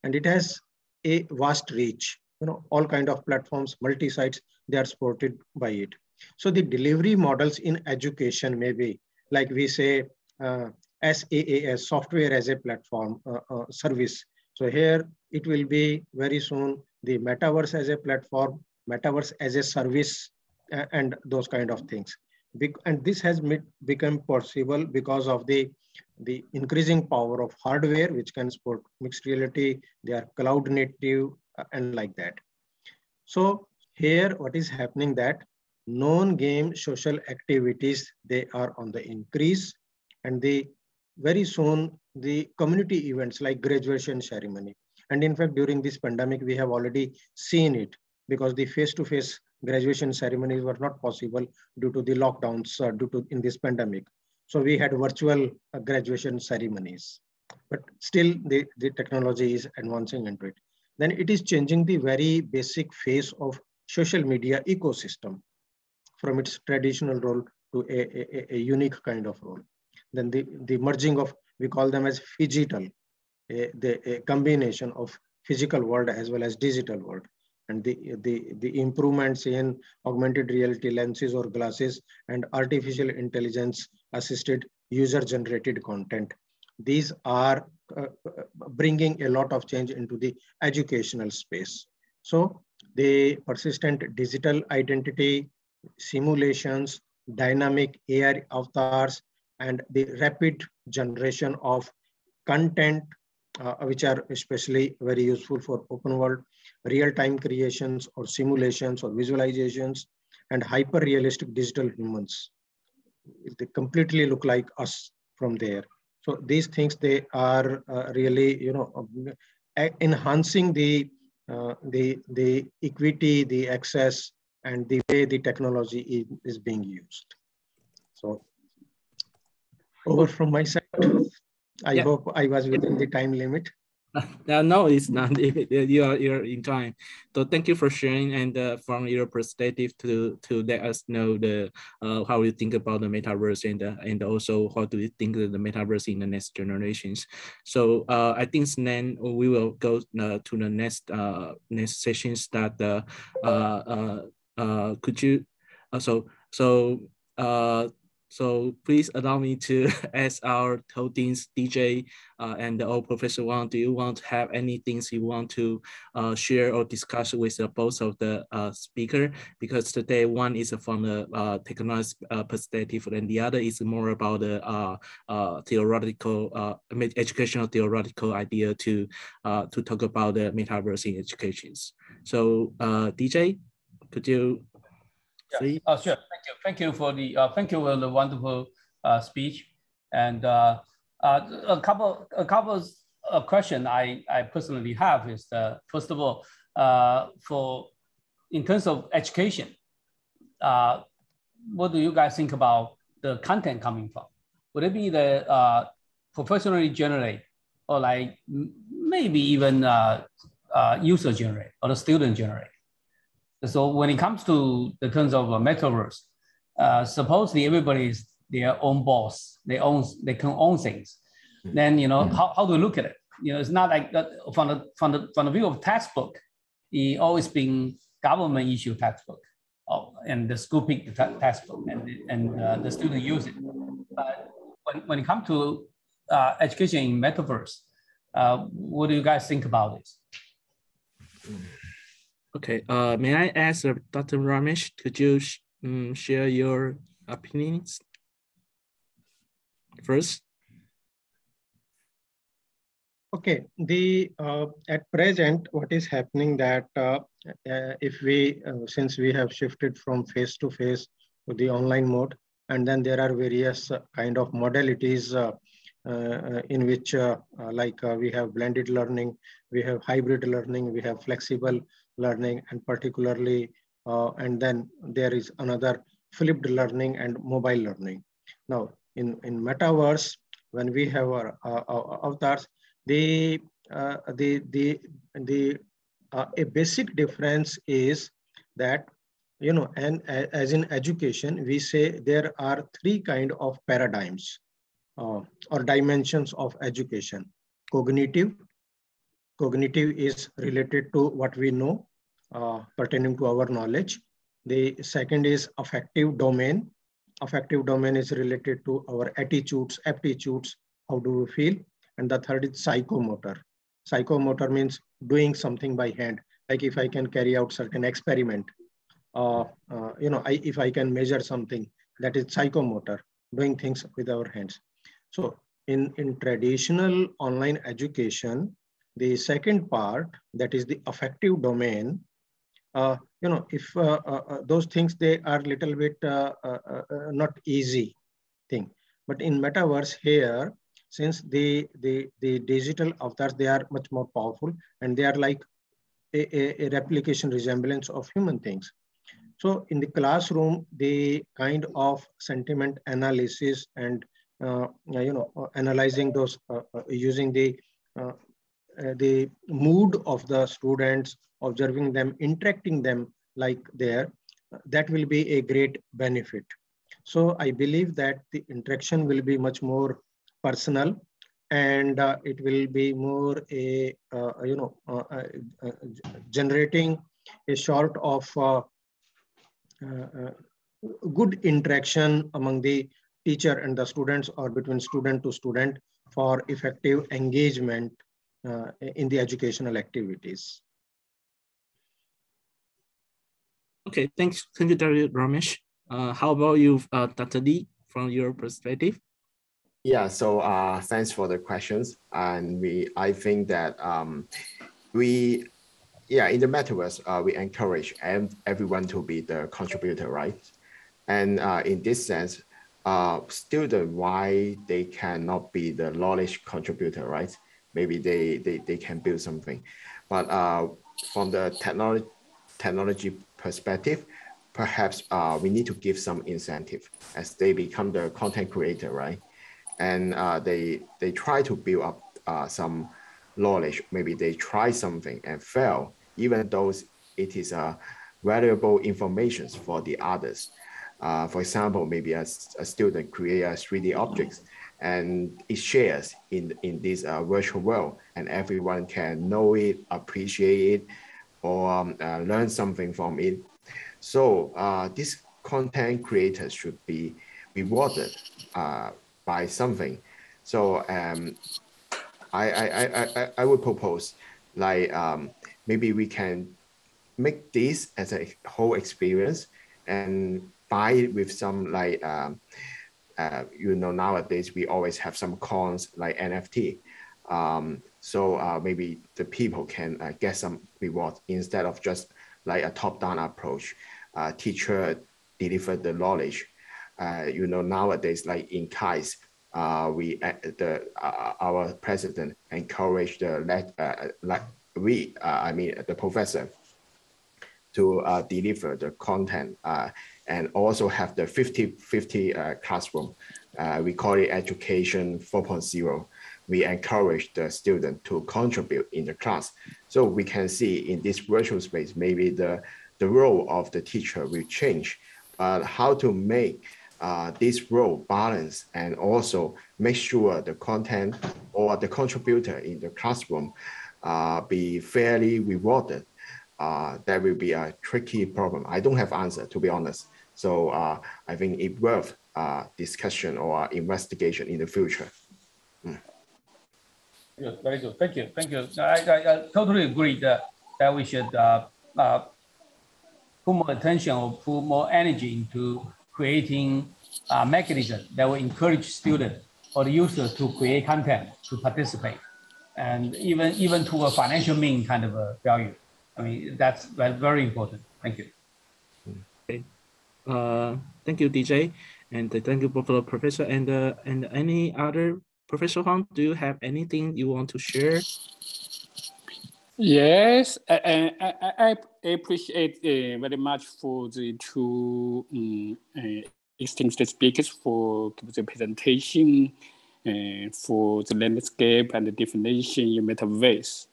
And it has a vast reach, you know, all kind of platforms, multi-sites, they are supported by it. So the delivery models in education may be, like we say, uh, SaaS, software as a platform uh, uh, service. So here it will be very soon the metaverse as a platform, metaverse as a service, uh, and those kind of things. Be- and this has made, become possible because of the, the increasing power of hardware, which can support mixed reality, they are cloud native, uh, and like that. So here what is happening that non-game social activities, they are on the increase, and the very soon the community events like graduation ceremony. And in fact, during this pandemic, we have already seen it because the face-to-face graduation ceremonies were not possible due to the lockdowns uh, due to in this pandemic. So we had virtual uh, graduation ceremonies, but still the, the technology is advancing into it. Then it is changing the very basic face of social media ecosystem from its traditional role to a, a, a unique kind of role. Then the, the merging of, we call them as phygital, a, the a combination of physical world as well as digital world. And the, the, the improvements in augmented reality lenses or glasses and artificial intelligence assisted user generated content. These are uh, bringing a lot of change into the educational space. So the persistent digital identity, simulations, dynamic A I avatars, and the rapid generation of content, uh, which are especially very useful for open world, real-time creations or simulations or visualizations, and hyper-realistic digital humans. They completely look like us from there. So these things, they are uh, really, you know, enhancing the, uh, the, the equity, the access, and the way the technology is, is being used. So over from my side, I yeah. hope I was within the time limit. Uh, no, it's not. You're, you're in time. So thank you for sharing and uh, from your perspective to, to let us know the uh, how you think about the metaverse and uh, and also how do you think of the metaverse in the next generations. So uh, I think then we will go uh, to the next uh, next sessions that uh, uh, uh, could you uh, so so uh, So please allow me to ask our Toadings D J uh, and old Professor Wang, do you want to have any things you want to uh, share or discuss with uh, both of the uh, speaker? Because today one is from the uh, technology uh, perspective and the other is more about the uh, uh, theoretical, uh, educational theoretical idea to, uh, to talk about the metaverse in education. So uh, D J, could you? Yeah. Uh, sure. Thank you. Thank you for the uh, thank you for the wonderful uh, speech, and uh, uh, a couple a couple of questions I I personally have is the first of all uh, for in terms of education, uh, what do you guys think about the content coming from? Would it be the uh, professionally generated, or like maybe even uh, uh, user generated or the student generated? So when it comes to the terms of a metaverse, uh, supposedly everybody is their own boss. They own, they can own things. Then you know how, how do you look at it? You know, it's not like that from the from the from the view of textbook. It always been government issue textbook, oh, and the school pick the textbook, and and uh, the student use it. But when when it comes to uh, education in metaverse, uh, what do you guys think about this? Okay, uh, may I ask uh, Doctor Ramesh, could you sh um, share your opinions first? Okay, the uh, at present, what is happening that uh, uh, if we, uh, since we have shifted from face to face to the online mode, and then there are various uh, kind of modalities uh, Uh, in which uh, uh, like uh, we have blended learning, we have hybrid learning, we have flexible learning, and particularly, uh, and then there is another flipped learning and mobile learning. Now, in, in metaverse, when we have our, our, our avatars, the, uh, the, the, the, uh, a basic difference is that you know, and as in education, we say there are three kind of paradigms uh, or dimensions of education. Cognitive. Cognitive is related to what we know, uh, pertaining to our knowledge. The second is affective domain. Affective domain is related to our attitudes, aptitudes, how do we feel? And the third is psychomotor. Psychomotor means doing something by hand. Like if I can carry out certain experiment, uh, uh, you know, I, if I can measure something, that is psychomotor, doing things with our hands. So in, in traditional online education, the second part, that is the affective domain, uh, you know, if uh, uh, those things, they are little bit uh, uh, uh, not easy thing. But in metaverse here, since the, the, the digital avatars, they are much more powerful and they are like a, a, a replication resemblance of human things. So in the classroom, the kind of sentiment analysis and, uh, you know, uh, analyzing those, uh, uh, using the, uh, Uh, the mood of the students, observing them, interacting them like there, that will be a great benefit. So I believe that the interaction will be much more personal and uh, it will be more a, uh, you know, uh, uh, uh, generating a sort of uh, uh, good interaction among the teacher and the students, or between student to student, for effective engagement Uh, in the educational activities. Okay, thanks. Thank you, Ramesh. Uh, how about you, uh, Doctor Lee, from your perspective? Yeah, so uh, thanks for the questions. And we, I think that um, we, yeah, in the metaverse, uh, we encourage everyone to be the contributor, right? And uh, in this sense, uh, students, why they cannot be the knowledge contributor, right? Maybe they, they, they can build something. But uh, from the technology, technology perspective, perhaps uh, we need to give some incentive as they become the content creator, right? And uh, they, they try to build up uh, some knowledge. Maybe they try something and fail, even though it is uh, valuable information for the others. Uh, for example, maybe a, a student creates three D objects and it shares in, in this uh, virtual world, and everyone can know it, appreciate it, or um, uh, learn something from it. So uh, these content creators should be rewarded uh, by something. So um, I, I, I, I, I would propose, like, um, maybe we can make this as a whole experience and buy it with some, like, um, Uh, you know, nowadays we always have some cons like N F T. Um, so uh, maybe the people can uh, get some reward instead of just like a top-down approach. Uh, teacher deliver the knowledge. Uh, you know, nowadays, like in KAIST, uh, we uh, the uh, our president encouraged the uh, like we uh, I mean the professor to uh, deliver the content. Uh, and also have the fifty fifty uh, classroom. Uh, we call it education four point zero. We encourage the student to contribute in the class. So we can see in this virtual space, maybe the, the role of the teacher will change, but how to make uh, this role balance and also make sure the content or the contributor in the classroom uh, be fairly rewarded. Uh, that will be a tricky problem. I don't have answer, to be honest. So uh, I think it worth uh, discussion or investigation in the future. Mm. Yes, very good. Thank you. Thank you. I, I, I totally agree that, that we should uh, uh, put more attention or put more energy into creating a mechanism that will encourage students or the users to create content, to participate, and even, even to a financial mean kind of a value. I mean, that's very important. Thank you. Okay. Uh, thank you, D J. And thank you, both Professor. And uh, and any other, Professor Huang, do you have anything you want to share? Yes, I, I, I appreciate uh, very much for the two um, uh, distinguished speakers for the presentation, uh, for the landscape and the definition in metaverse.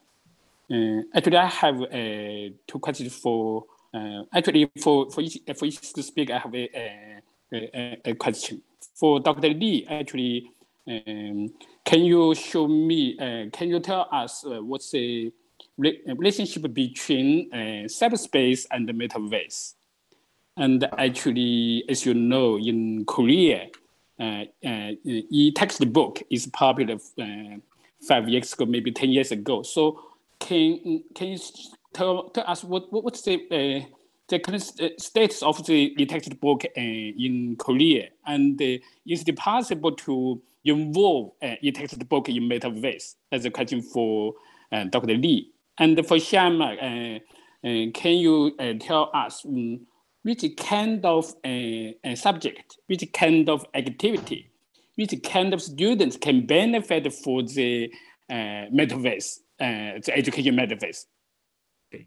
Uh, actually, I have uh, two questions for Uh, actually, for for each, for each to speak, I have a, a, a question. For Doctor Lee, actually, um, can you show me, uh, can you tell us uh, what's the relationship between uh, cyberspace and the metaverse? And actually, as you know, in Korea, uh, uh, e-textbook is popular uh, five years ago, maybe ten years ago. So can can you tell, tell us what, what what's the uh, the current status of the e-textbook uh, in Korea, and uh, is it possible to involve uh, e-textbook in metaverse? That's a question for uh, Doctor Lee. And for Shyama, uh, uh, can you uh, tell us um, which kind of uh, subject, which kind of activity, which kind of students can benefit for the uh, metaverse, uh, the education metaverse? Okay,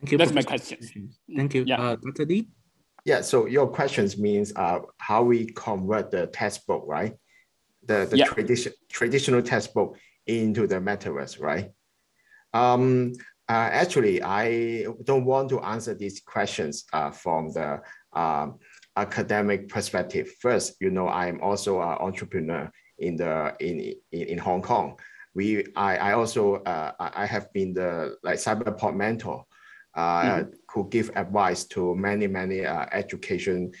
thank you. That's my question. Thank you, yeah. uh, Doctor Lee. Yeah. So your questions means uh, how we convert the textbook, right? The the yeah. tradition traditional textbook into the metaverse, right? Um. Uh, actually, I don't want to answer these questions uh, from the uh, academic perspective. First, you know, I'm also an entrepreneur in the in in, in Hong Kong. We I I also uh, I have been the like cyberport mentor, uh, mm-hmm. who give advice to many many uh, education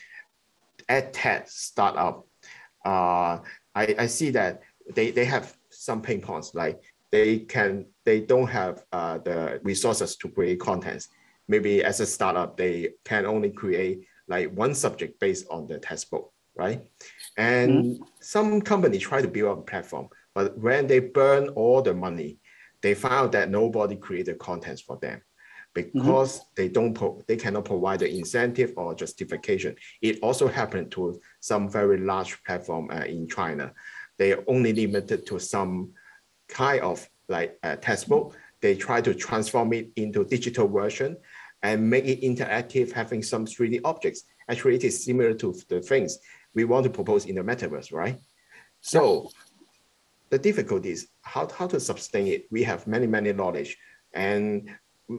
edtech startup. Uh, I I see that they they have some pain points, like they can. They don't have uh, the resources to create contents. Maybe as a startup, they can only create like one subject based on the textbook, right? And mm-hmm. some companies try to build up a platform, but when they burn all the money, they found that nobody created contents for them because mm-hmm. they don't pro they cannot provide the incentive or justification. It also happened to some very large platform uh, in China. They are only limited to some kind of like a textbook, they try to transform it into digital version and make it interactive, having some three D objects. Actually, it is similar to the things we want to propose in the metaverse, right? So the difficulty is how, how to sustain it. We have many, many knowledge, and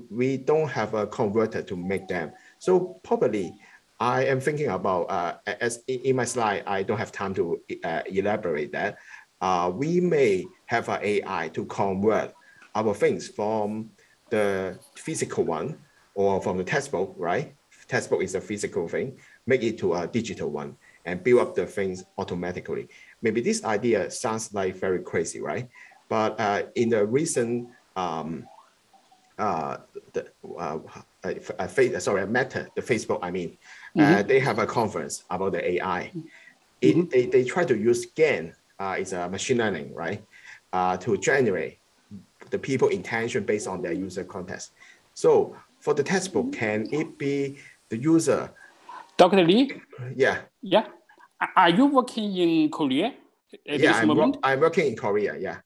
we don't have a converter to make them. So probably I am thinking about, uh, as in my slide, I don't have time to uh, elaborate that. Uh, we may have an A I to convert our things from the physical one or from the textbook, right? Textbook is a physical thing, make it to a digital one and build up the things automatically. Maybe this idea sounds like very crazy, right? But uh, in the recent, um, uh, the, uh, uh, sorry, Meta, the Facebook, I mean, mm-hmm. uh, they have a conference about the A I. It, mm-hmm. they, they try to use GAN. Uh, it's a machine learning, right? Uh, to generate the people intention based on their user context. So for the textbook, can it be the user? Doctor Lee? Yeah. Yeah. Are you working in Korea at yeah, this I'm moment? Wo I'm working in Korea, yeah.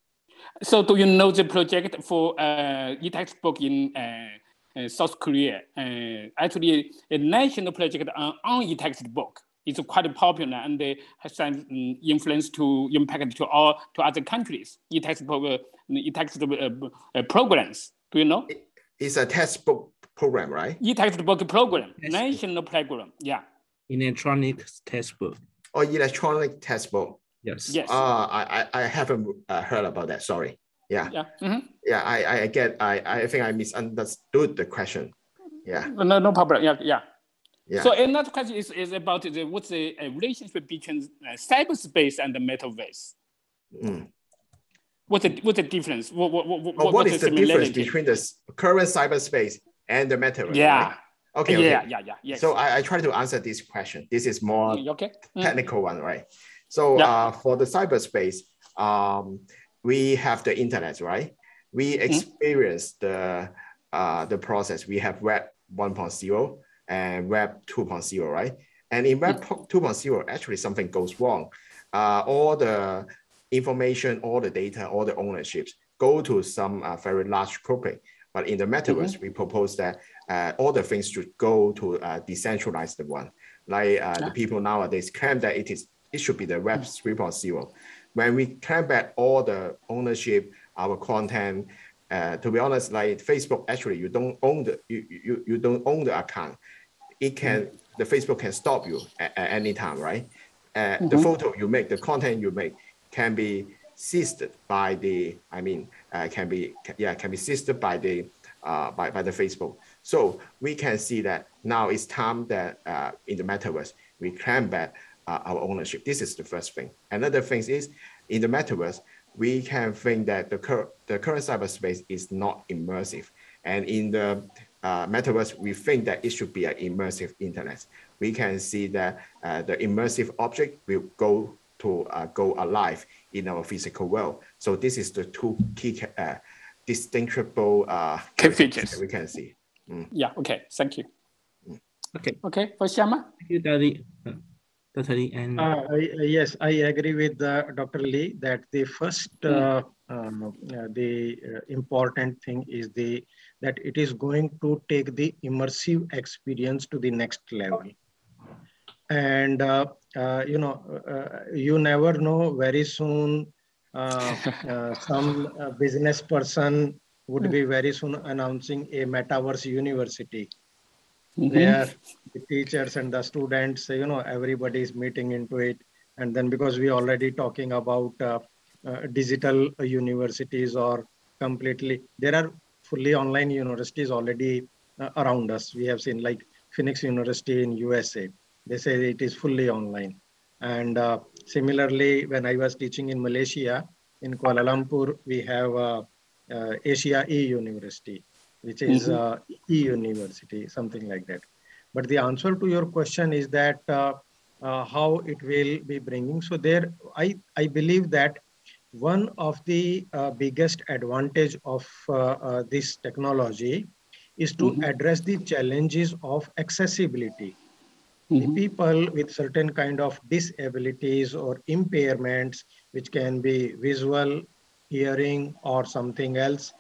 So do you know the project for uh, e-textbook in uh, South Korea? Uh, actually, a national project on, on e-textbook. It's quite popular and they has some influence to impact to all to other countries. E textbook, e textbook uh, uh, programs. Do you know? It's a textbook program, right? E textbook program, textbook. National program. Yeah. Electronic textbook. Oh, electronic textbook. Yes. Yes. Uh, I I haven't uh, heard about that. Sorry. Yeah. Yeah. Mm-hmm. Yeah. I I get. I I think I misunderstood the question. Yeah. No, no problem. Yeah. Yeah. Yeah. So another question is, is about the, what's the relationship between uh, cyberspace and the metaverse? Mm. What's, the, what's the difference? What, what, what, what, what is the, the difference between the current cyberspace and the metaverse? Yeah. Right? Okay, okay. Yeah, yeah, yeah. Yes. So I, I try to answer this question. This is more okay? mm. technical one, right? So yeah. uh, for the cyberspace, um, we have the internet, right? We experience mm. the, uh, the process. We have web one point zero. And web two point zero, right? And in web two point zero, actually something goes wrong. Uh, all the information, all the data, all the ownerships go to some uh, very large corporate. But in the metaverse, mm-hmm. we propose that uh, all the things should go to a uh, decentralized one. Like uh, yeah. the people nowadays claim that it is, it should be the web mm-hmm. three point zero. When we claim back all the ownership, our content, uh, to be honest, like Facebook, actually, you don't own the you you, you don't own the account. It can mm-hmm. the Facebook can stop you at, at any time, right? Uh, mm-hmm. The photo you make, the content you make, can be seized by the I mean uh, can be yeah can be seized by the uh, by by the Facebook. So we can see that now it's time that uh, in the metaverse we claim back uh, our ownership. This is the first thing. Another thing is in the metaverse, we can think that the, cur the current cyberspace is not immersive. And in the uh, metaverse, we think that it should be an immersive internet. We can see that uh, the immersive object will go to uh, go alive in our physical world. So this is the two key uh, distinguishable uh, key features that we can see. Mm. Yeah, okay, thank you. Mm. Okay. Okay, for Shyama. Thank you, Daddy. Totally. And uh, I, uh, yes, I agree with uh, Doctor Lee that the first uh, um, uh, the uh, important thing is the that it is going to take the immersive experience to the next level. And uh, uh, you know, uh, you never know, very soon uh, uh, some uh, business person would be very soon announcing a metaverse university. Mm-hmm. There, the teachers and the students, you know, everybody is meeting into it. And then because we already talking about uh, uh, digital universities or completely, there are fully online universities already uh, around us. We have seen like Phoenix University in U S A. They say it is fully online. And uh, similarly, when I was teaching in Malaysia, in Kuala Lumpur, we have uh, uh, Asia E University, which is uh, e-university, something like that. But the answer to your question is that uh, uh, how it will be bringing. So there, I, I believe that one of the uh, biggest advantage of uh, uh, this technology is to mm-hmm. address the challenges of accessibility. Mm-hmm. The people with certain kind of disabilities or impairments, which can be visual, hearing, or something else,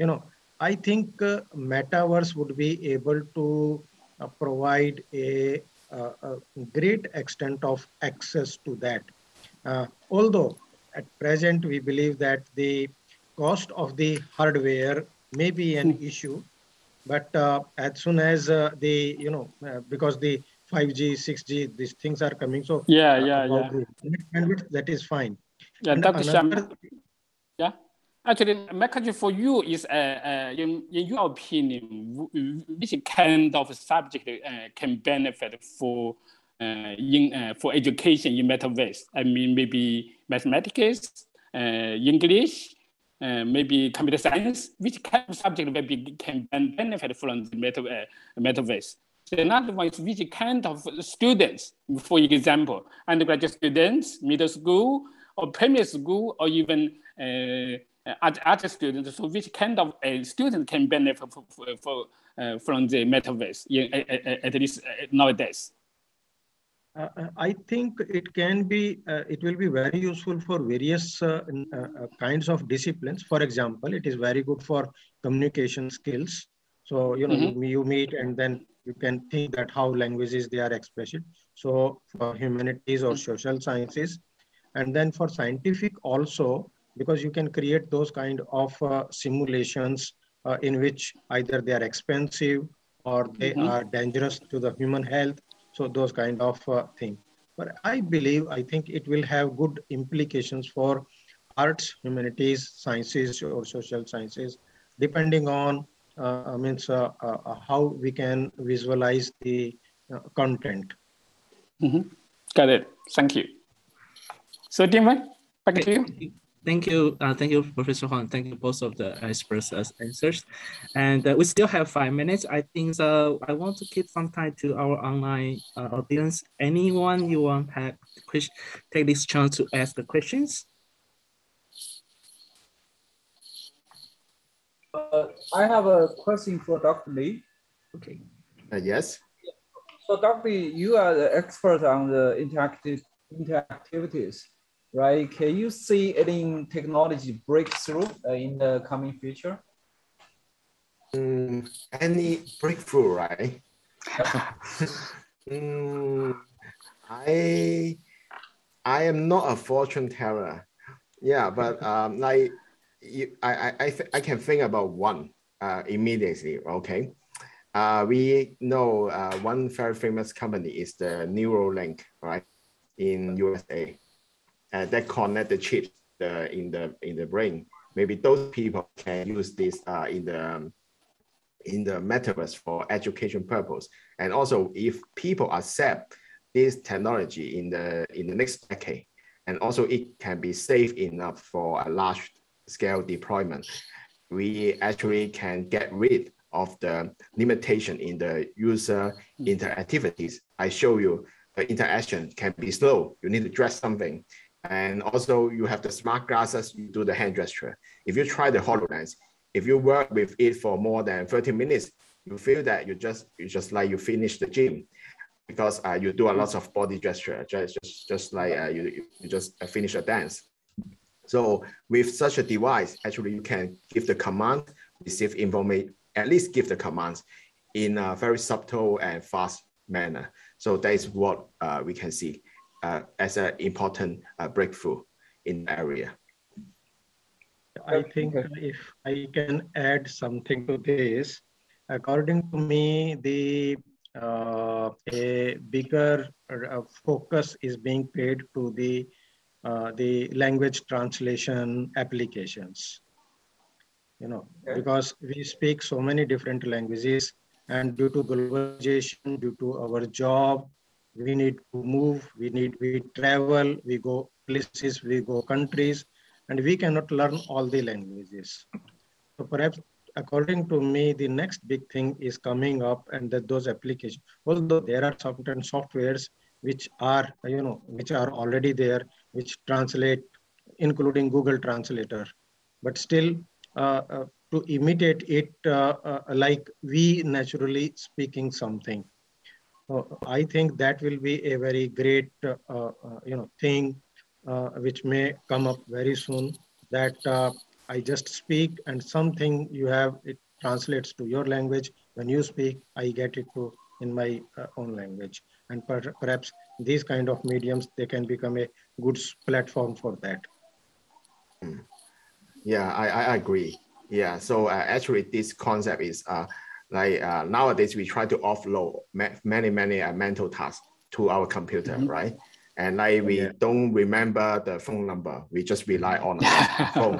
you know, I think uh, metaverse would be able to uh, provide a, uh, a great extent of access to that. Uh, although at present, we believe that the cost of the hardware may be an mm. issue, but uh, as soon as uh, the, you know, uh, because the five G, six G, these things are coming. So yeah, uh, yeah, yeah. Bandwidth, that is fine. Yeah, and Doctor Sharma. Yeah. Actually, my question for you is, uh, uh, in, in your opinion, which kind of subject uh, can benefit for uh, in uh, for education in metaverse? I mean, maybe mathematics, uh, English, uh, maybe computer science. Which kind of subject maybe can benefit from the meta, uh, metaverse? So another one is which kind of students, for example, undergraduate students, middle school, or primary school, or even uh, other students, so which kind of a student can benefit for, for, for, uh, from the metaverse, yeah, at, at least nowadays? Uh, I think it can be, uh, it will be very useful for various uh, uh, kinds of disciplines. For example, it is very good for communication skills. So, you know, mm-hmm. you, you meet and then you can think that how languages they are expressed. So for humanities or mm-hmm. social sciences, and then for scientific also, because you can create those kind of uh, simulations uh, in which either they are expensive or they mm-hmm. are dangerous to the human health. So those kind of uh, things. But I believe, I think it will have good implications for arts, humanities, sciences, or social sciences, depending on uh, I mean, uh, uh, how we can visualize the uh, content. Mm-hmm. Got it. Thank you. So Tim, back to you. Thank you, uh, thank you, Professor Huang. Thank you both of the experts' answers, and uh, we still have five minutes. I think uh, I want to keep some time to our online uh, audience. Anyone you want have question, take this chance to ask the questions. Uh, I have a question for Doctor Lee. Okay. Uh, yes. So, Doctor Lee, you are the expert on the interactive interactivities. Right? Can you see any technology breakthrough uh, in the coming future? Mm, any breakthrough, right? mm, I I am not a fortune teller. Yeah, but um, like you, I, I, th I can think about one uh, immediately, okay? Uh, we know uh, one very famous company is the Neuralink, right, in U S A, uh, that connect the chips the, in, the, in the brain. Maybe those people can use this uh, in the um, in the metaverse for education purpose. And also if people accept this technology in the, in the next decade, and also it can be safe enough for a large scale deployment, we actually can get rid of the limitation in the user interactivities. I show you the interaction can be slow. You need to dress something. And also you have the smart glasses, you do the hand gesture. If you try the HoloLens, if you work with it for more than thirty minutes, you feel that you just you just like you finish the gym, because uh, you do a lot of body gesture, just just, just like uh, you you just finish a dance. So with such a device, actually you can give the command, receive information, at least give the commands in a very subtle and fast manner. So that is what uh, we can see uh, as an important uh, breakthrough in the area. I think if I can add something to this, according to me, the uh, a bigger uh, focus is being paid to the uh, the language translation applications. You know, okay. Because we speak so many different languages, and due to globalization, due to our job, we need to move. We need we travel. We go places. We go countries. And we cannot learn all the languages. So perhaps, according to me, the next big thing is coming up, and that those applications, although there are certain softwares which are, you know, which are already there, which translate, including Google Translator, but still uh, uh, to imitate it uh, uh, like we naturally speaking something. So I think that will be a very great, uh, uh, you know, thing Uh, which may come up very soon, that uh, I just speak and something you have, it translates to your language. When you speak, I get it to in my uh, own language. And per perhaps these kind of mediums, they can become a good platform for that. Yeah, I, I agree. Yeah, so uh, actually this concept is uh, like uh, nowadays we try to offload many, many uh, mental tasks to our computer, mm-hmm. right? And like we yeah. don't remember the phone number, we just rely on our phone.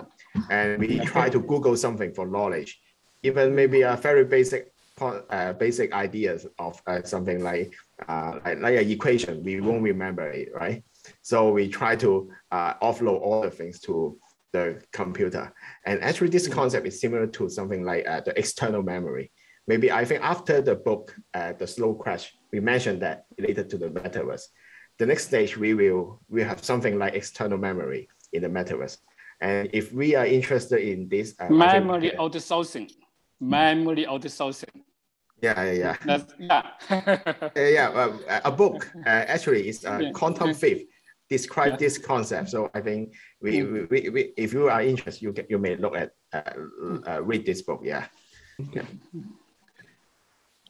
And we try to Google something for knowledge, even maybe a very basic uh, basic ideas of uh, something like, uh, like like an equation, we won't remember it, right? So we try to uh, offload all the things to the computer. And actually this concept is similar to something like uh, the external memory. Maybe I think after the book, uh, The Snow Crash, we mentioned that related to the metaverse. The next stage, we will we have something like external memory in the metaverse. And if we are interested in this- uh, Memory think, uh, outsourcing, memory outsourcing. Yeah, yeah, yeah. That's, yeah, uh, yeah uh, a book uh, actually is a yeah. quantum fifth describe yeah. this concept. So I think we, we, we, we if you are interested, you, get, you may look at, uh, uh, read this book, yeah. yeah.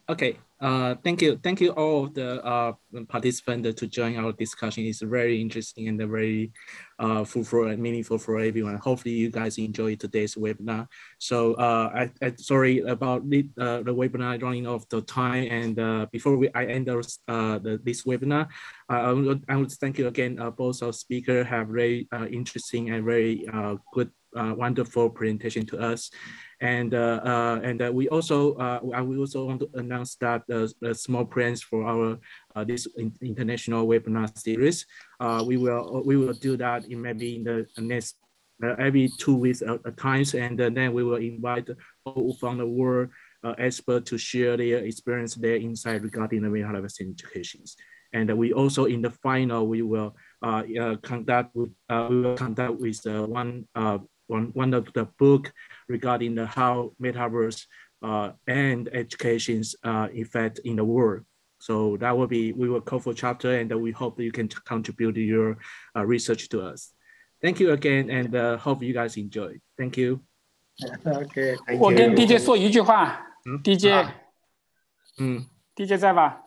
Okay, uh, thank you. Thank you all of the uh, participants to join our discussion. It's very interesting and very uh, fruitful and meaningful for everyone. Hopefully you guys enjoyed today's webinar. So uh, I, I, sorry about the, uh, the webinar running off the time. And uh, before we, I end our, uh, the, this webinar, uh, I, would, I would thank you again. Uh, both our speakers have very uh, interesting and very uh, good Uh, wonderful presentation to us, and uh, uh, and uh, we also uh, we also want to announce that uh, uh, small plans for our uh, this in international webinar series. Uh, we will we will do that in maybe in the next uh, every two weeks at, at times, and uh, then we will invite all from the world uh, experts to share their experience, their insight regarding the metaverse educations. And uh, we also in the final we will uh, uh, conduct with uh, we will conduct with uh, one. Uh, One, one of the book regarding the how metaverse uh, and education's uh, effect in the world. So that will be, we will cover chapter, and we hope you can contribute your uh, research to us. Thank you again, and uh, hope you guys enjoy. Thank you. Okay. Thank you. 我跟D J 说一句话, D J, 嗯, D J 在吧?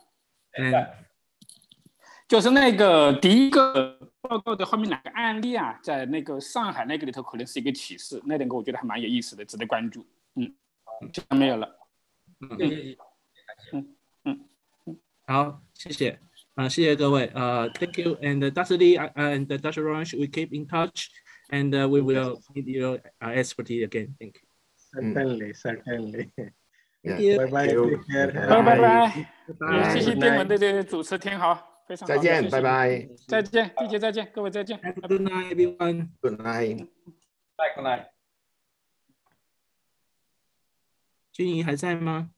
就是那个第一个报告的后面两个案例啊，在那个上海那个里头可能是一个启示，那两个我觉得还蛮有意思的，值得关注。嗯，就没有了。嗯嗯嗯嗯嗯，好，谢谢。 Uh, uh, thank you. And uh, Doctor Lee uh, and Doctor Orange, we keep in touch and uh, we will need your uh, expertise again. Thank you. Certainly, mm. certainly. Yeah. Thank you. Bye bye. Bye bye. Bye bye. 谢谢对我们的主持挺好，非常好。再见，拜拜。再见，再见，再见，各位再见。Good night, everyone. Good night. Bye, good night. 君怡还在吗？